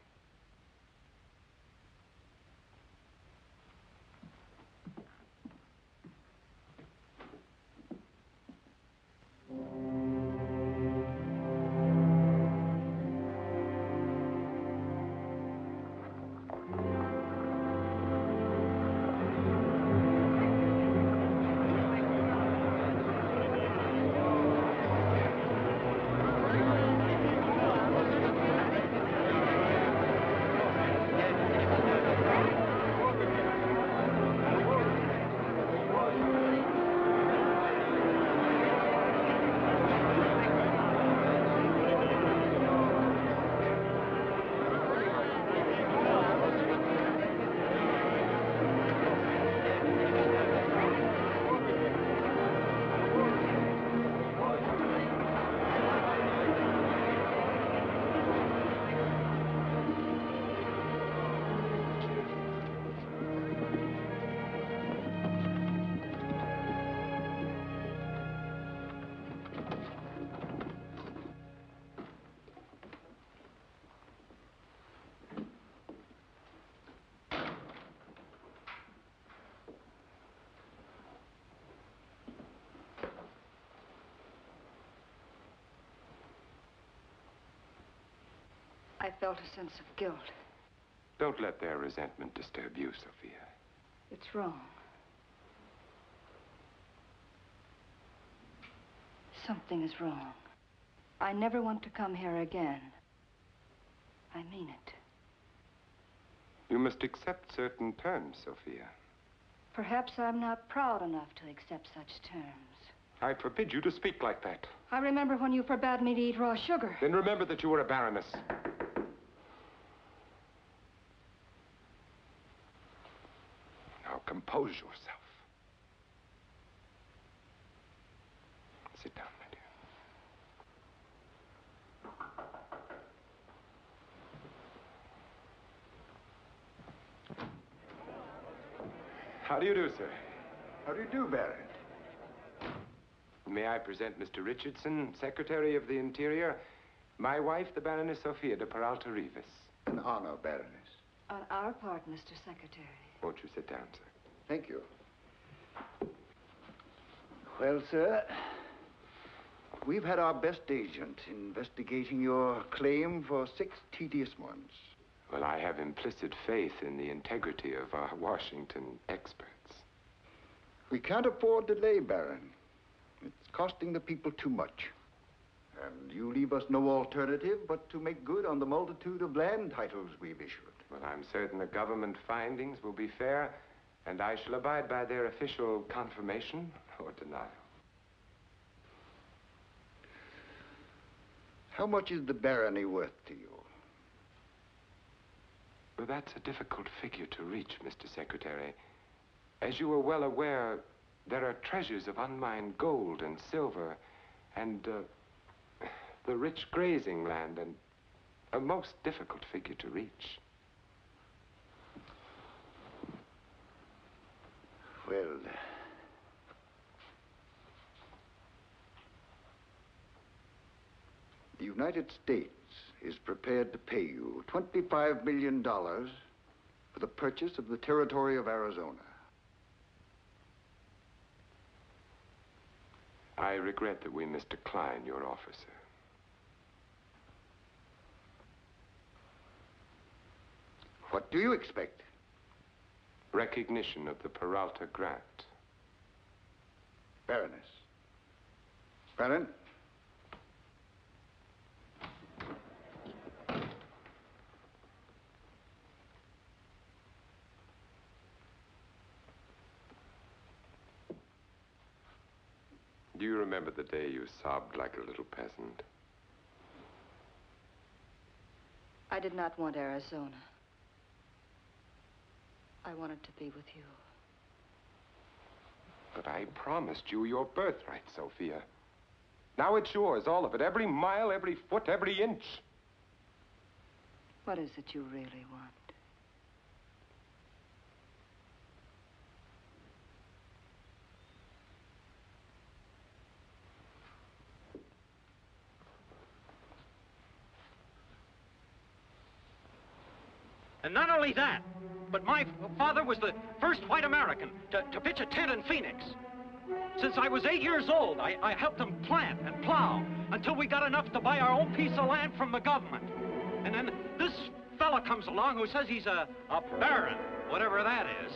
I felt a sense of guilt. Don't let their resentment disturb you, Sophia. It's wrong. Something is wrong. I never want to come here again. I mean it. You must accept certain terms, Sophia. Perhaps I'm not proud enough to accept such terms. I forbid you to speak like that. I remember when you forbade me to eat raw sugar. Then remember that you were a baroness. Now compose yourself. Sit down, my dear. How do you do, sir? How do you do, Baron? May I present Mister Richardson, Secretary of the Interior, my wife, the Baroness Sophia de Peralta Rivas. An honor, Baroness. On our part, Mister Secretary. Won't you sit down, sir? Thank you. Well, sir, we've had our best agent investigating your claim for six tedious months. Well, I have implicit faith in the integrity of our Washington experts. We can't afford delay, Baron. It's costing the people too much. And you leave us no alternative but to make good on the multitude of land titles we've issued. Well, I'm certain the government findings will be fair, and I shall abide by their official confirmation or denial. How much is the barony worth to you? Well, that's a difficult figure to reach, Mister Secretary. As you are well aware, there are treasures of unmined gold and silver and uh, the rich grazing land, and a most difficult figure to reach. Well, the United States is prepared to pay you twenty-five million dollars for the purchase of the territory of Arizona. I regret that we must decline your offer, sir. What do you expect? Recognition of the Peralta grant. Baroness. Baron? Do you remember the day you sobbed like a little peasant? I did not want Arizona. I wanted to be with you. But I promised you your birthright, Sophia. Now it's yours, all of it, every mile, every foot, every inch. What is it you really want? And not only that, but my father was the first white American to, to pitch a tent in Phoenix. Since I was eight years old, I, I helped him plant and plow until we got enough to buy our own piece of land from the government. And then this fella comes along who says he's a, a baron, whatever that is.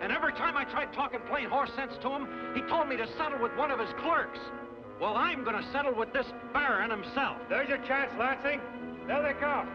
And every time I tried talking plain horse sense to him, he told me to settle with one of his clerks. Well, I'm going to settle with this baron himself. There's your chance, Lansing. There they come.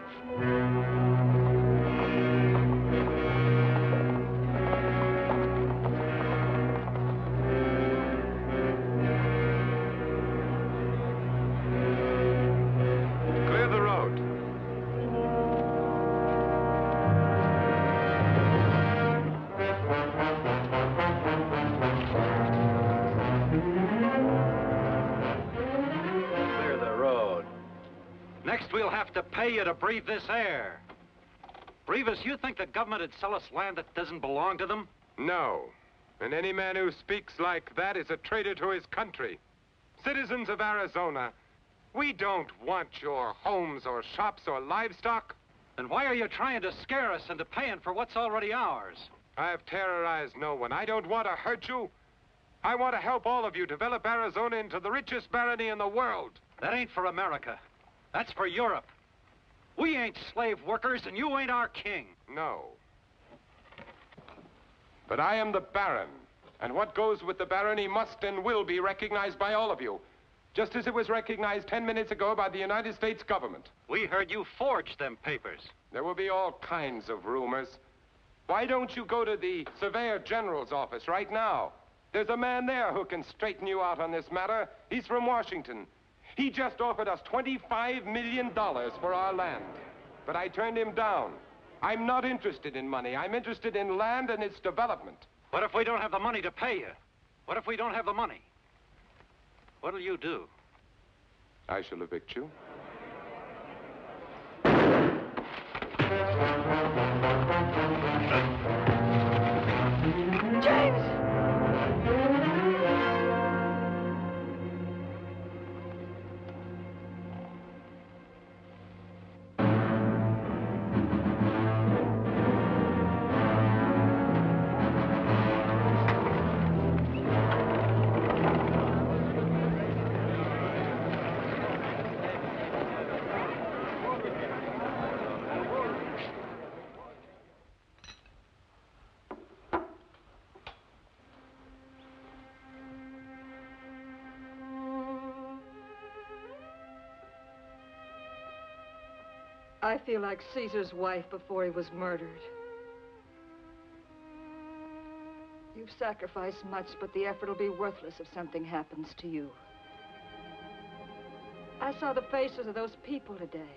You to breathe this air. Reavis, you think the government would sell us land that doesn't belong to them? No. And any man who speaks like that is a traitor to his country. Citizens of Arizona, we don't want your homes or shops or livestock. Then why are you trying to scare us into paying for what's already ours? I have terrorized no one. I don't want to hurt you. I want to help all of you develop Arizona into the richest barony in the world. That ain't for America. That's for Europe. We ain't slave workers, and you ain't our king. No. But I am the Baron, and what goes with the barony must and will be recognized by all of you, just as it was recognized ten minutes ago by the United States government. We heard you forged them papers. There will be all kinds of rumors. Why don't you go to the Surveyor General's office right now? There's a man there who can straighten you out on this matter. He's from Washington. He just offered us twenty-five million dollars for our land, but I turned him down. I'm not interested in money. I'm interested in land and its development. What if we don't have the money to pay you? What if we don't have the money? What'll you do? I shall evict you. James! I feel like Caesar's wife before he was murdered. You've sacrificed much, but the effort will be worthless if something happens to you. I saw the faces of those people today.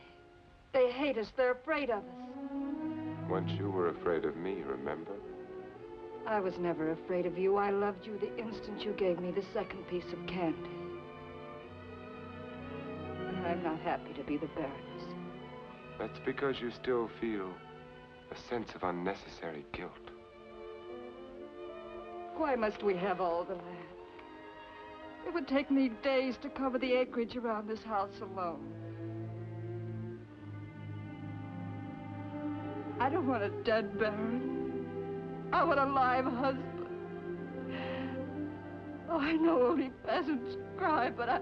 They hate us. They're afraid of us. Once you were afraid of me, remember? I was never afraid of you. I loved you the instant you gave me the second piece of candy. And I'm not happy to be the Baroness. That's because you still feel a sense of unnecessary guilt. Why must we have all the land? It would take me days to cover the acreage around this house alone. I don't want a dead baron. I want a live husband. Oh, I know only peasants cry, but I...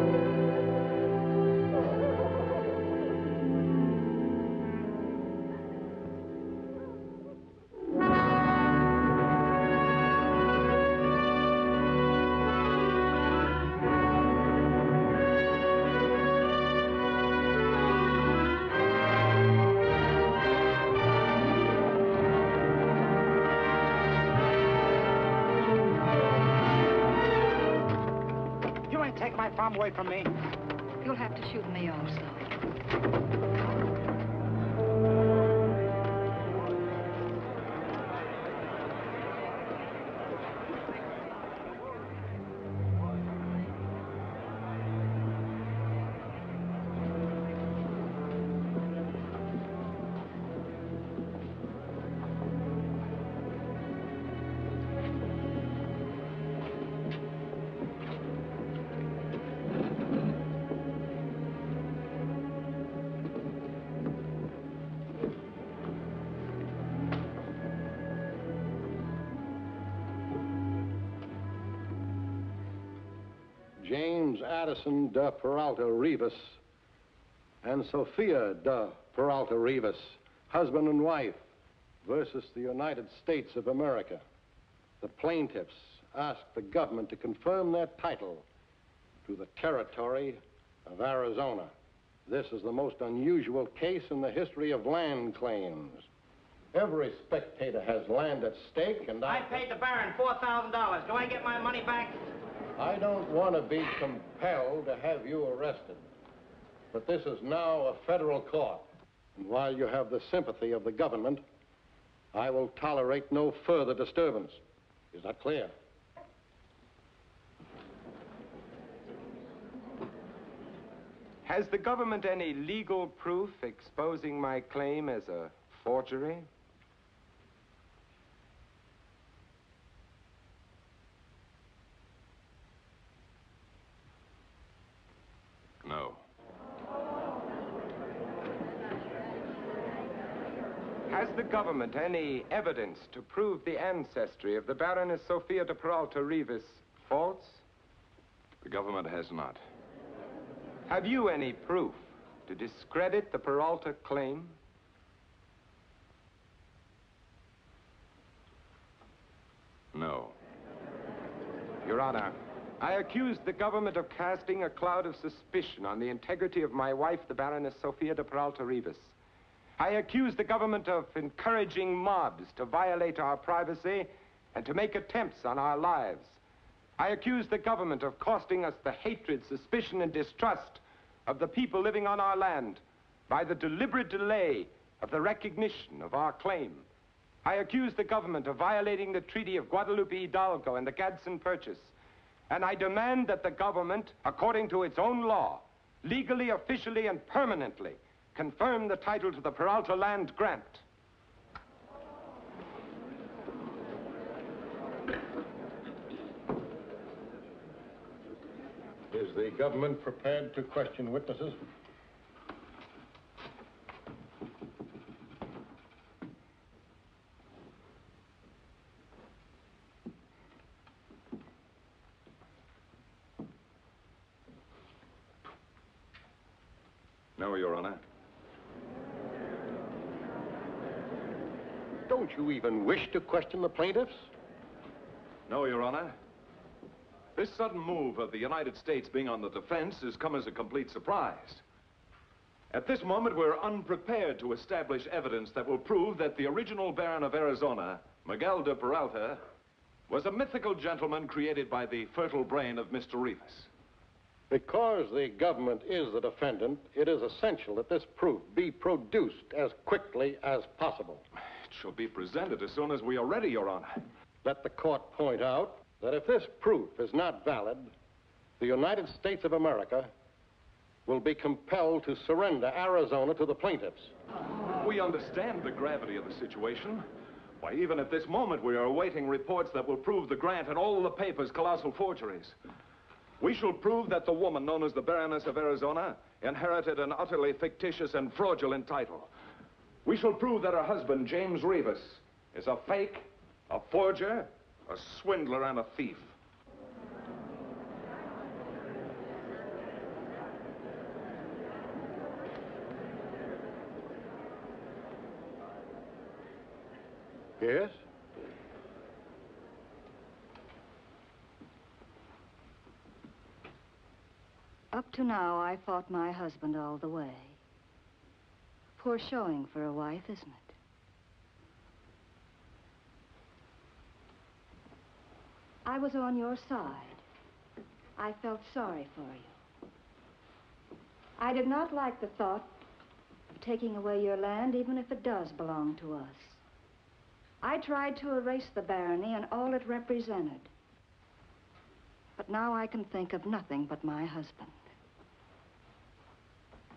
palm away from me. You'll have to shoot me also. James Addison de Peralta Rivas and Sophia de Peralta Rivas, husband and wife, versus the United States of America. The plaintiffs asked the government to confirm their title to the territory of Arizona. This is the most unusual case in the history of land claims. Every spectator has land at stake, and I... I paid the Baron four thousand dollars. Do I get my money back? I don't want to be compelled to have you arrested, but this is now a federal court. And while you have the sympathy of the government, I will tolerate no further disturbance. Is that clear? Has the government any legal proof exposing my claim as a forgery? No. Has the government any evidence to prove the ancestry of the Baroness Sophia de Peralta Rivas false? The government has not. Have you any proof to discredit the Peralta claim? No. Your Honor, I accused the government of casting a cloud of suspicion on the integrity of my wife, the Baroness Sophia de Peralta Rivas. I accused the government of encouraging mobs to violate our privacy and to make attempts on our lives. I accused the government of costing us the hatred, suspicion, and distrust of the people living on our land by the deliberate delay of the recognition of our claim. I accused the government of violating the Treaty of Guadalupe Hidalgo and the Gadsden Purchase. And I demand that the government, according to its own law, legally, officially, and permanently, confirm the title to the Peralta land grant. Is the government prepared to question witnesses? No, Your Honor. Don't you even wish to question the plaintiffs? No, Your Honor. This sudden move of the United States being on the defense has come as a complete surprise. At this moment, we're unprepared to establish evidence that will prove that the original Baron of Arizona, Miguel de Peralta, was a mythical gentleman created by the fertile brain of Mister Reavis. Because the government is the defendant, it is essential that this proof be produced as quickly as possible. It shall be presented as soon as we are ready, Your Honor. Let the court point out that if this proof is not valid, the United States of America will be compelled to surrender Arizona to the plaintiffs. We understand the gravity of the situation. Why, even at this moment, we are awaiting reports that will prove the grant and all the papers colossal forgeries. We shall prove that the woman known as the Baroness of Arizona inherited an utterly fictitious and fraudulent title. We shall prove that her husband, James Reavis, is a fake, a forger, a swindler, and a thief. Yes? Up to now, I fought my husband all the way. Poor showing for a wife, isn't it? I was on your side. I felt sorry for you. I did not like the thought of taking away your land, even if it does belong to us. I tried to erase the barony and all it represented. But now I can think of nothing but my husband.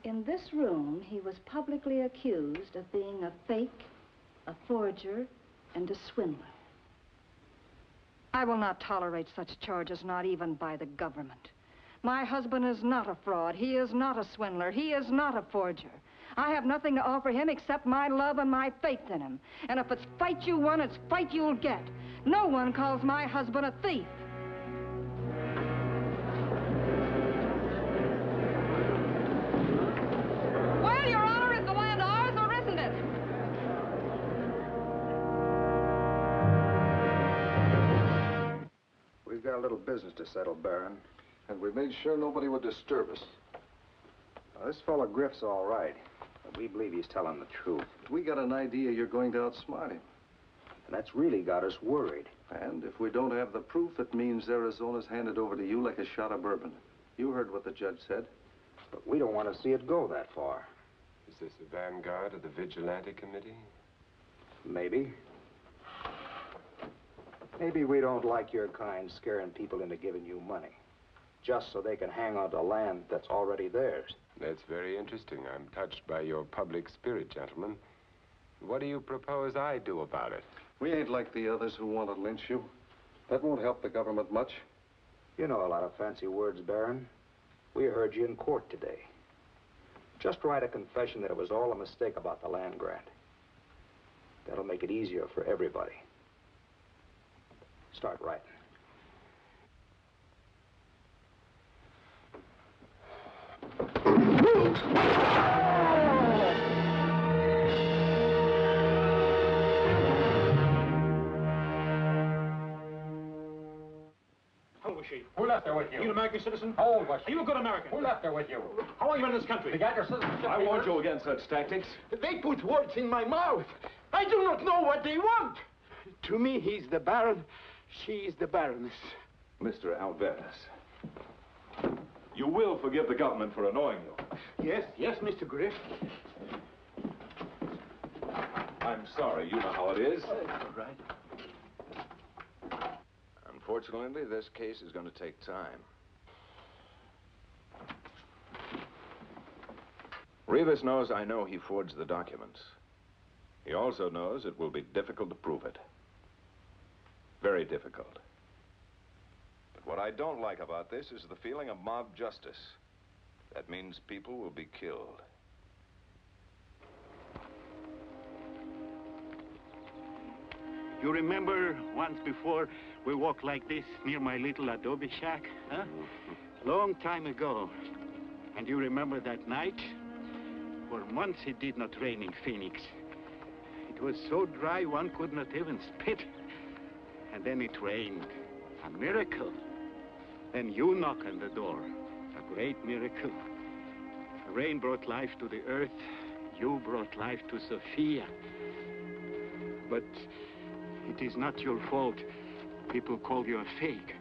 In this room, he was publicly accused of being a fake, a forger, and a swindler. I will not tolerate such charges, not even by the government. My husband is not a fraud. He is not a swindler. He is not a forger. I have nothing to offer him except my love and my faith in him. And if it's fight you want, it's fight you'll get. No one calls my husband a thief. Got a little business to settle, Baron. And we made sure nobody would disturb us. Now, this fellow Griff's all right. But we believe he's telling the truth. But we got an idea you're going to outsmart him. And that's really got us worried. And if we don't have the proof, it means Arizona's handed over to you like a shot of bourbon. You heard what the judge said. But we don't want to see it go that far. Is this the vanguard of the vigilante committee? Maybe. Maybe we don't like your kind scaring people into giving you money, just so they can hang on to land that's already theirs. That's very interesting. I'm touched by your public spirit, gentlemen. What do you propose I do about it? We ain't like the others who want to lynch you. That won't help the government much. You know a lot of fancy words, Baron. We heard you in court today. Just write a confession that it was all a mistake about the land grant. That'll make it easier for everybody. Start writing. Who is she? Who left her with you? You an American citizen? How old was she? Are you a good American? Who left her with you? How long you been in this country? You got your citizenship? I warned you against such tactics. They put words in my mouth. I do not know what they want. To me, he's the Baron. She's the Baroness. Mister Alvarez, you will forgive the government for annoying you. Yes, yes, Mister Griff. I'm sorry. You know how it is. Oh, that's all right. Unfortunately, this case is going to take time. Reavis knows I know he forged the documents. He also knows it will be difficult to prove it. Very difficult. But what I don't like about this is the feeling of mob justice. That means people will be killed. You remember once before we walked like this near my little adobe shack, huh? Long time ago. And you remember that night? For months it did not rain in Phoenix. It was so dry one could not even spit. And then it rained. A miracle. Then you knock on the door. A great miracle. The rain brought life to the earth. You brought life to Sophia. But it is not your fault people call you a fake.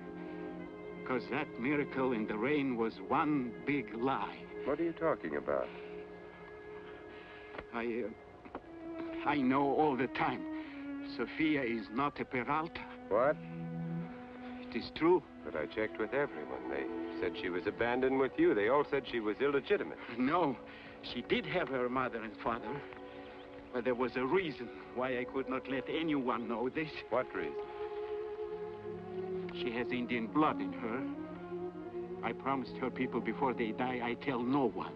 Because that miracle in the rain was one big lie. What are you talking about? I, uh... I know all the time. Sophia is not a Peralta. What? It is true. But I checked with everyone. They said she was abandoned with you. They all said she was illegitimate. No, she did have her mother and father. But there was a reason why I could not let anyone know this. What reason? She has Indian blood in her. I promised her people before they die, I tell no one.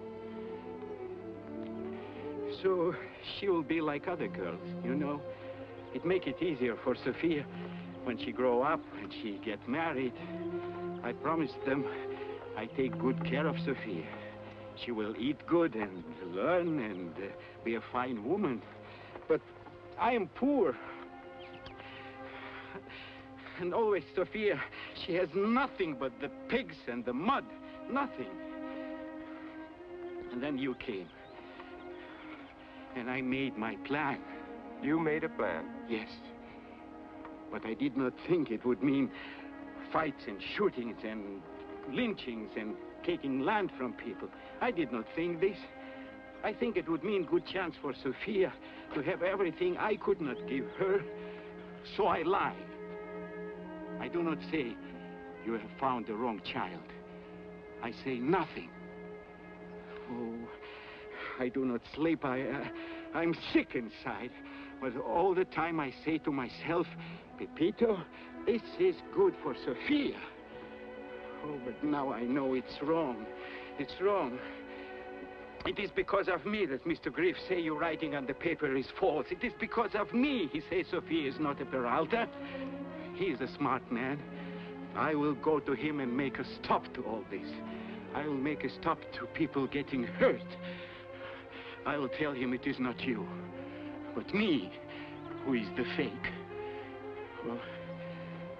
So she will be like other girls, you know. It make it easier for Sophia when she grow up and she get married. I promised them I take good care of Sophia. She will eat good and learn and uh, be a fine woman. But I am poor. And always Sophia, she has nothing but the pigs and the mud, nothing. And then you came. And I made my plan. You made a plan? Yes. But I did not think it would mean fights and shootings and lynchings and taking land from people. I did not think this. I think it would mean good chance for Sophia to have everything I could not give her. So I lied. I do not say you have found the wrong child. I say nothing. Oh, I do not sleep. I, uh, I'm sick inside. But all the time I say to myself, Pepito, this is good for Sophia. Oh, but now I know it's wrong. It's wrong. It is because of me that Mister Griff say your writing on the paper is false. It is because of me he says Sophia is not a Peralta. He is a smart man. I will go to him and make a stop to all this. I will make a stop to people getting hurt. I will tell him it is not you, but me, who is the fake. Well,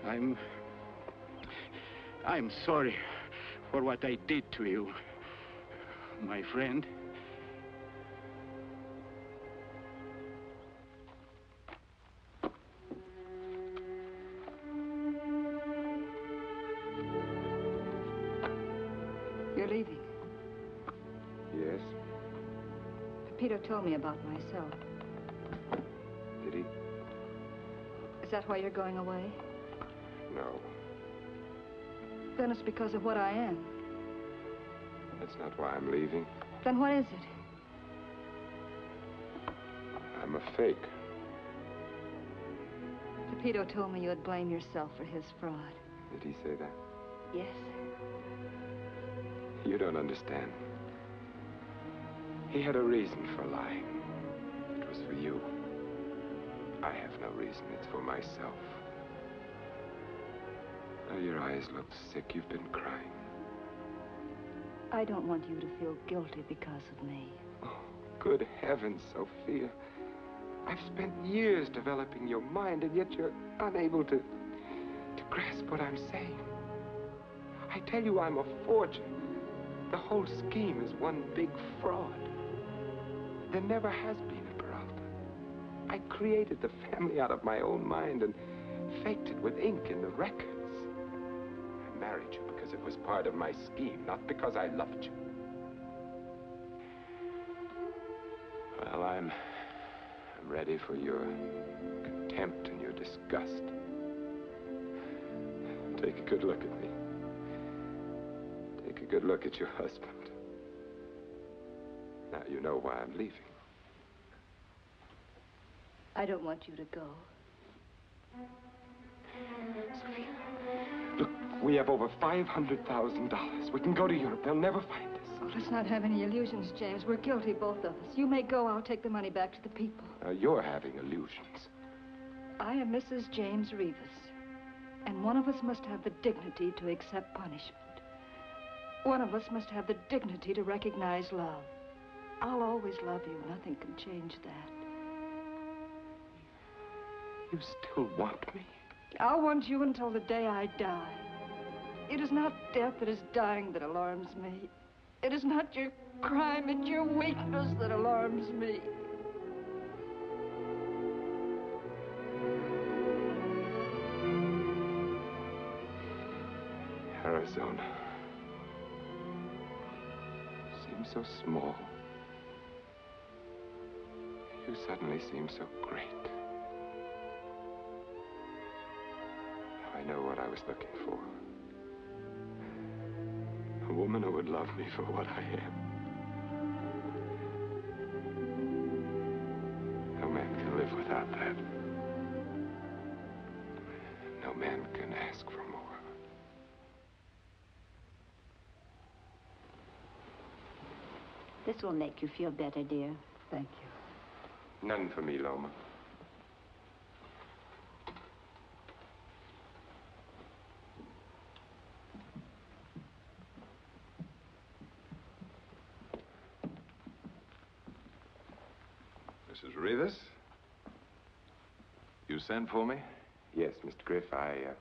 I'm... I'm sorry for what I did to you, my friend. You're leaving. Yes. Pepito told me about myself. Did he? Is that why you're going away? No. Then it's because of what I am. That's not why I'm leaving. Then what is it? I'm a fake. Pepito told me you would blame yourself for his fraud. Did he say that? Yes. You don't understand. He had a reason for lying. It was for you. I have no reason. It's for myself. Now your eyes look sick. You've been crying. I don't want you to feel guilty because of me. Oh, good heavens, Sophia. I've spent years developing your mind, and yet you're unable to... to grasp what I'm saying. I tell you I'm a forger. The whole scheme is one big fraud. There never has been a Peralta. I created the family out of my own mind and faked it with ink in the records. I married you because it was part of my scheme, not because I loved you. Well, I'm... I'm ready for your contempt and your disgust. Take a good look at me. Take a good look at your husband. Now you know why I'm leaving. I don't want you to go. Sophia, look, we have over five hundred thousand dollars. We can go to Europe. They'll never find us. Oh, let's not have any illusions, James. We're guilty, both of us. You may go. I'll take the money back to the people. Now, you're having illusions. I am Missus James Reavis, and one of us must have the dignity to accept punishment. One of us must have the dignity to recognize love. I'll always love you. Nothing can change that. You still want me? I'll want you until the day I die. It is not death, it is dying that alarms me. It is not your crime, it's your weakness that alarms me. Arizona. So small. You suddenly seem so great. Now I know what I was looking for. A woman who would love me for what I am. No man can live without that. No man can ask for more. This will make you feel better, dear. Thank you. None for me, Loma. Missus Reavis? You sent for me? Yes, Mister Griff, I, uh,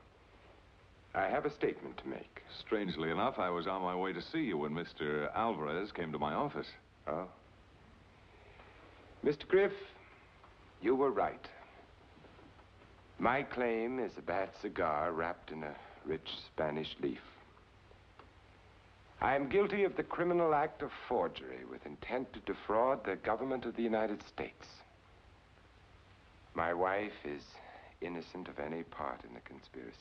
I have a statement to make. Strangely enough, I was on my way to see you when Mister Alvarez came to my office. Oh. Mister Griff, you were right. My claim is a bad cigar wrapped in a rich Spanish leaf. I am guilty of the criminal act of forgery with intent to defraud the government of the United States. My wife is innocent of any part in the conspiracy.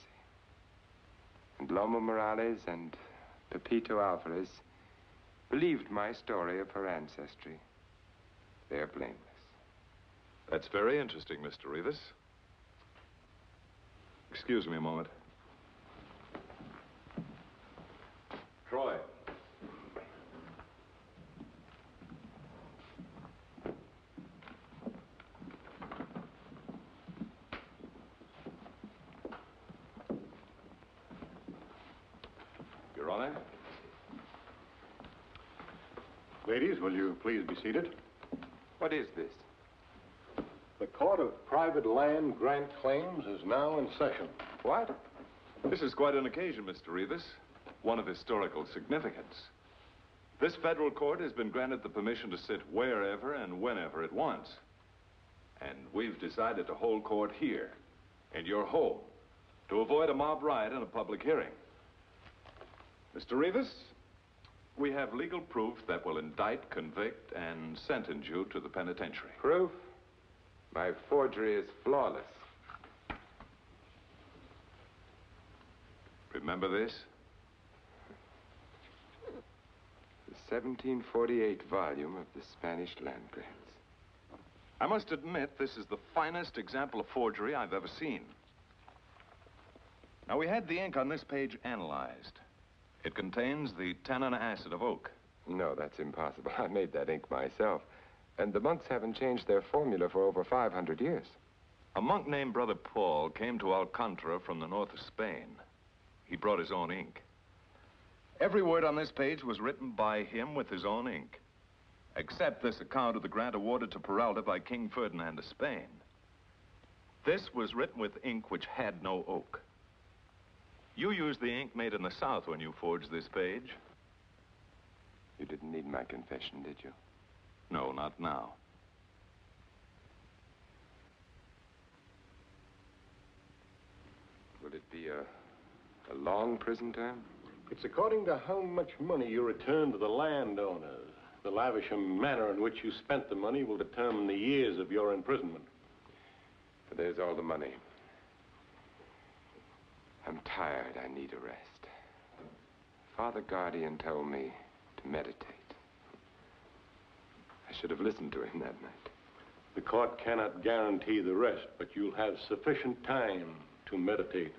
And Loma Morales and Pepita Alvarez believed my story of her ancestry. They are blameless. That's very interesting, Mister Reavis. Excuse me a moment. Troy. Your Honor. Ladies, will you please be seated? What is this? The Court of Private Land Grant Claims is now in session. What? This is quite an occasion, Mister Reavis. One of historical significance. This federal court has been granted the permission to sit wherever and whenever it wants. And we've decided to hold court here, in your home, to avoid a mob riot and a public hearing. Mister Reavis, we have legal proof that will indict, convict, and sentence you to the penitentiary. Proof? My forgery is flawless. Remember this? seventeen forty-eight volume of the Spanish land grants. I must admit, this is the finest example of forgery I've ever seen. Now, we had the ink on this page analyzed. It contains the tannin acid of oak. No, that's impossible. I made that ink myself. And the monks haven't changed their formula for over five hundred years. A monk named Brother Paul came to Alcantara from the north of Spain. He brought his own ink. Every word on this page was written by him with his own ink, except this account of the grant awarded to Peralta by King Ferdinand of Spain. This was written with ink which had no oak. You used the ink made in the South when you forged this page. You didn't need my confession, did you? No, not now. Will it be a, a long prison term? It's according to how much money you return to the landowner. The lavish manner in which you spent the money will determine the years of your imprisonment. But there's all the money. I'm tired. I need a rest. Father Guardian told me to meditate. I should have listened to him that night. The court cannot guarantee the rest, but you'll have sufficient time to meditate.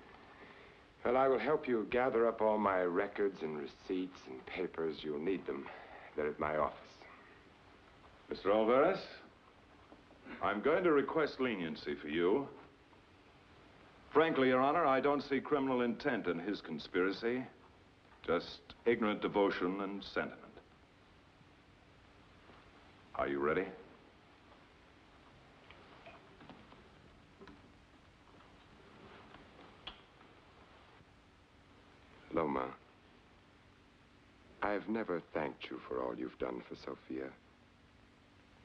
Well, I will help you gather up all my records and receipts and papers. You'll need them. They're at my office. Mister Alvarez, I'm going to request leniency for you. Frankly, Your Honor, I don't see criminal intent in his conspiracy. Just ignorant devotion and sentiment. Are you ready? Loma, I've never thanked you for all you've done for Sophia,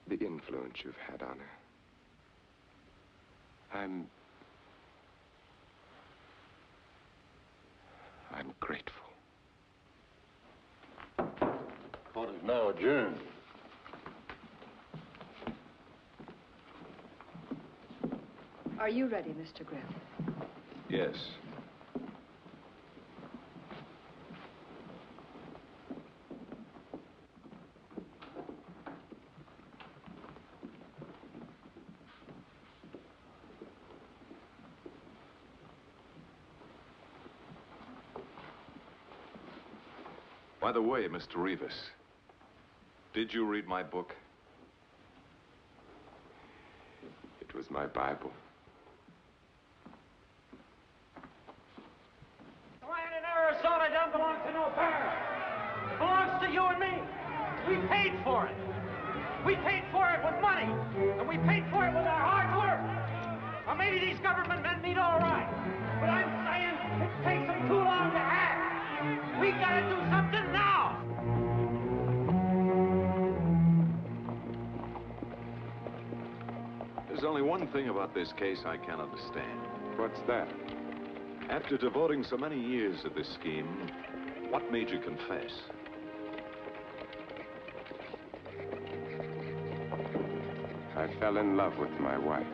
the influence you've had on her. I'm... I'm grateful. Court is now adjourned. Are you ready, Mister Grimm? Yes. By the way, Mister Reavis, did you read my book? It was my Bible. The land in Arizona doesn't belong to no parent. It belongs to you and me. We paid for it. We paid for it with money, and we paid for it with our hard work. Now, maybe these government men mean all right, but I'm saying it takes them too long to act. We gotta do something now! There's only one thing about this case I can't understand. What's that? After devoting so many years to this scheme, what made you confess? I fell in love with my wife.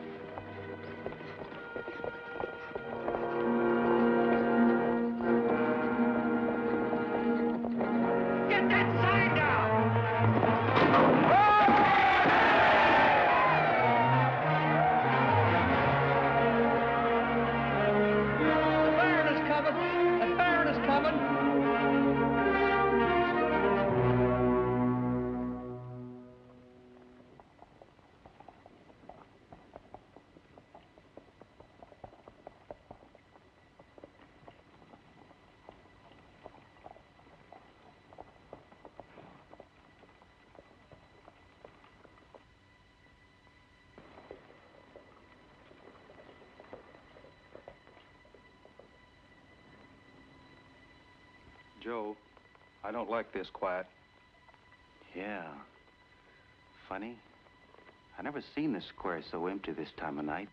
Joe, I don't like this quiet. Yeah. Funny. I never seen the square so empty this time of night.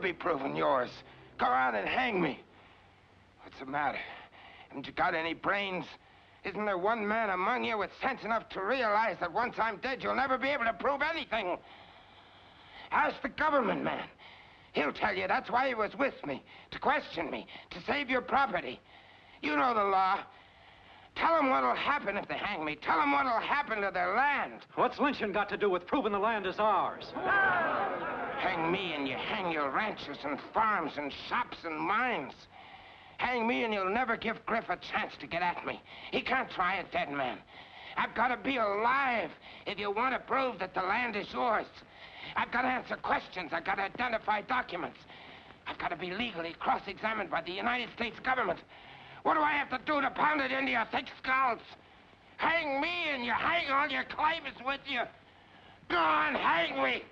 Be proven yours. Go out and hang me. What's the matter? Haven't you got any brains? Isn't there one man among you with sense enough to realize that once I'm dead, you'll never be able to prove anything? Ask the government man. He'll tell you that's why he was with me, to question me, to save your property. You know the law. Tell them what'll happen if they hang me. Tell them what'll happen to their land. What's lynching got to do with proving the land is ours? Hang me and you hang your ranches and farms and shops and mines. Hang me and you'll never give Griff a chance to get at me. He can't try a dead man. I've got to be alive if you want to prove that the land is yours. I've got to answer questions. I've got to identify documents. I've got to be legally cross-examined by the United States government. What do I have to do to pound it into your thick skulls? Hang me and you hang all your claimants with you. Go on, hang me.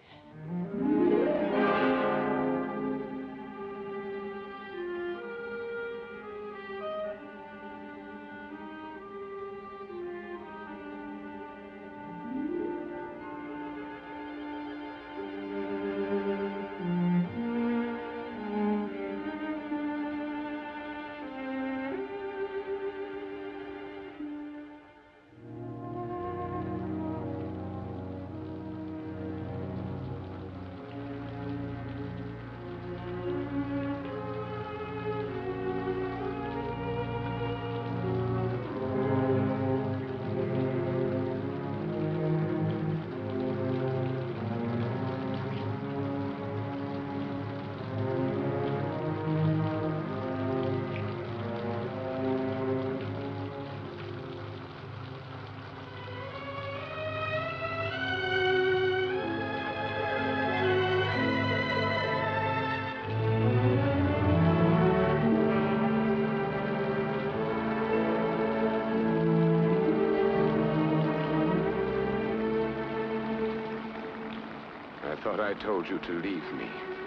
I told you to leave me.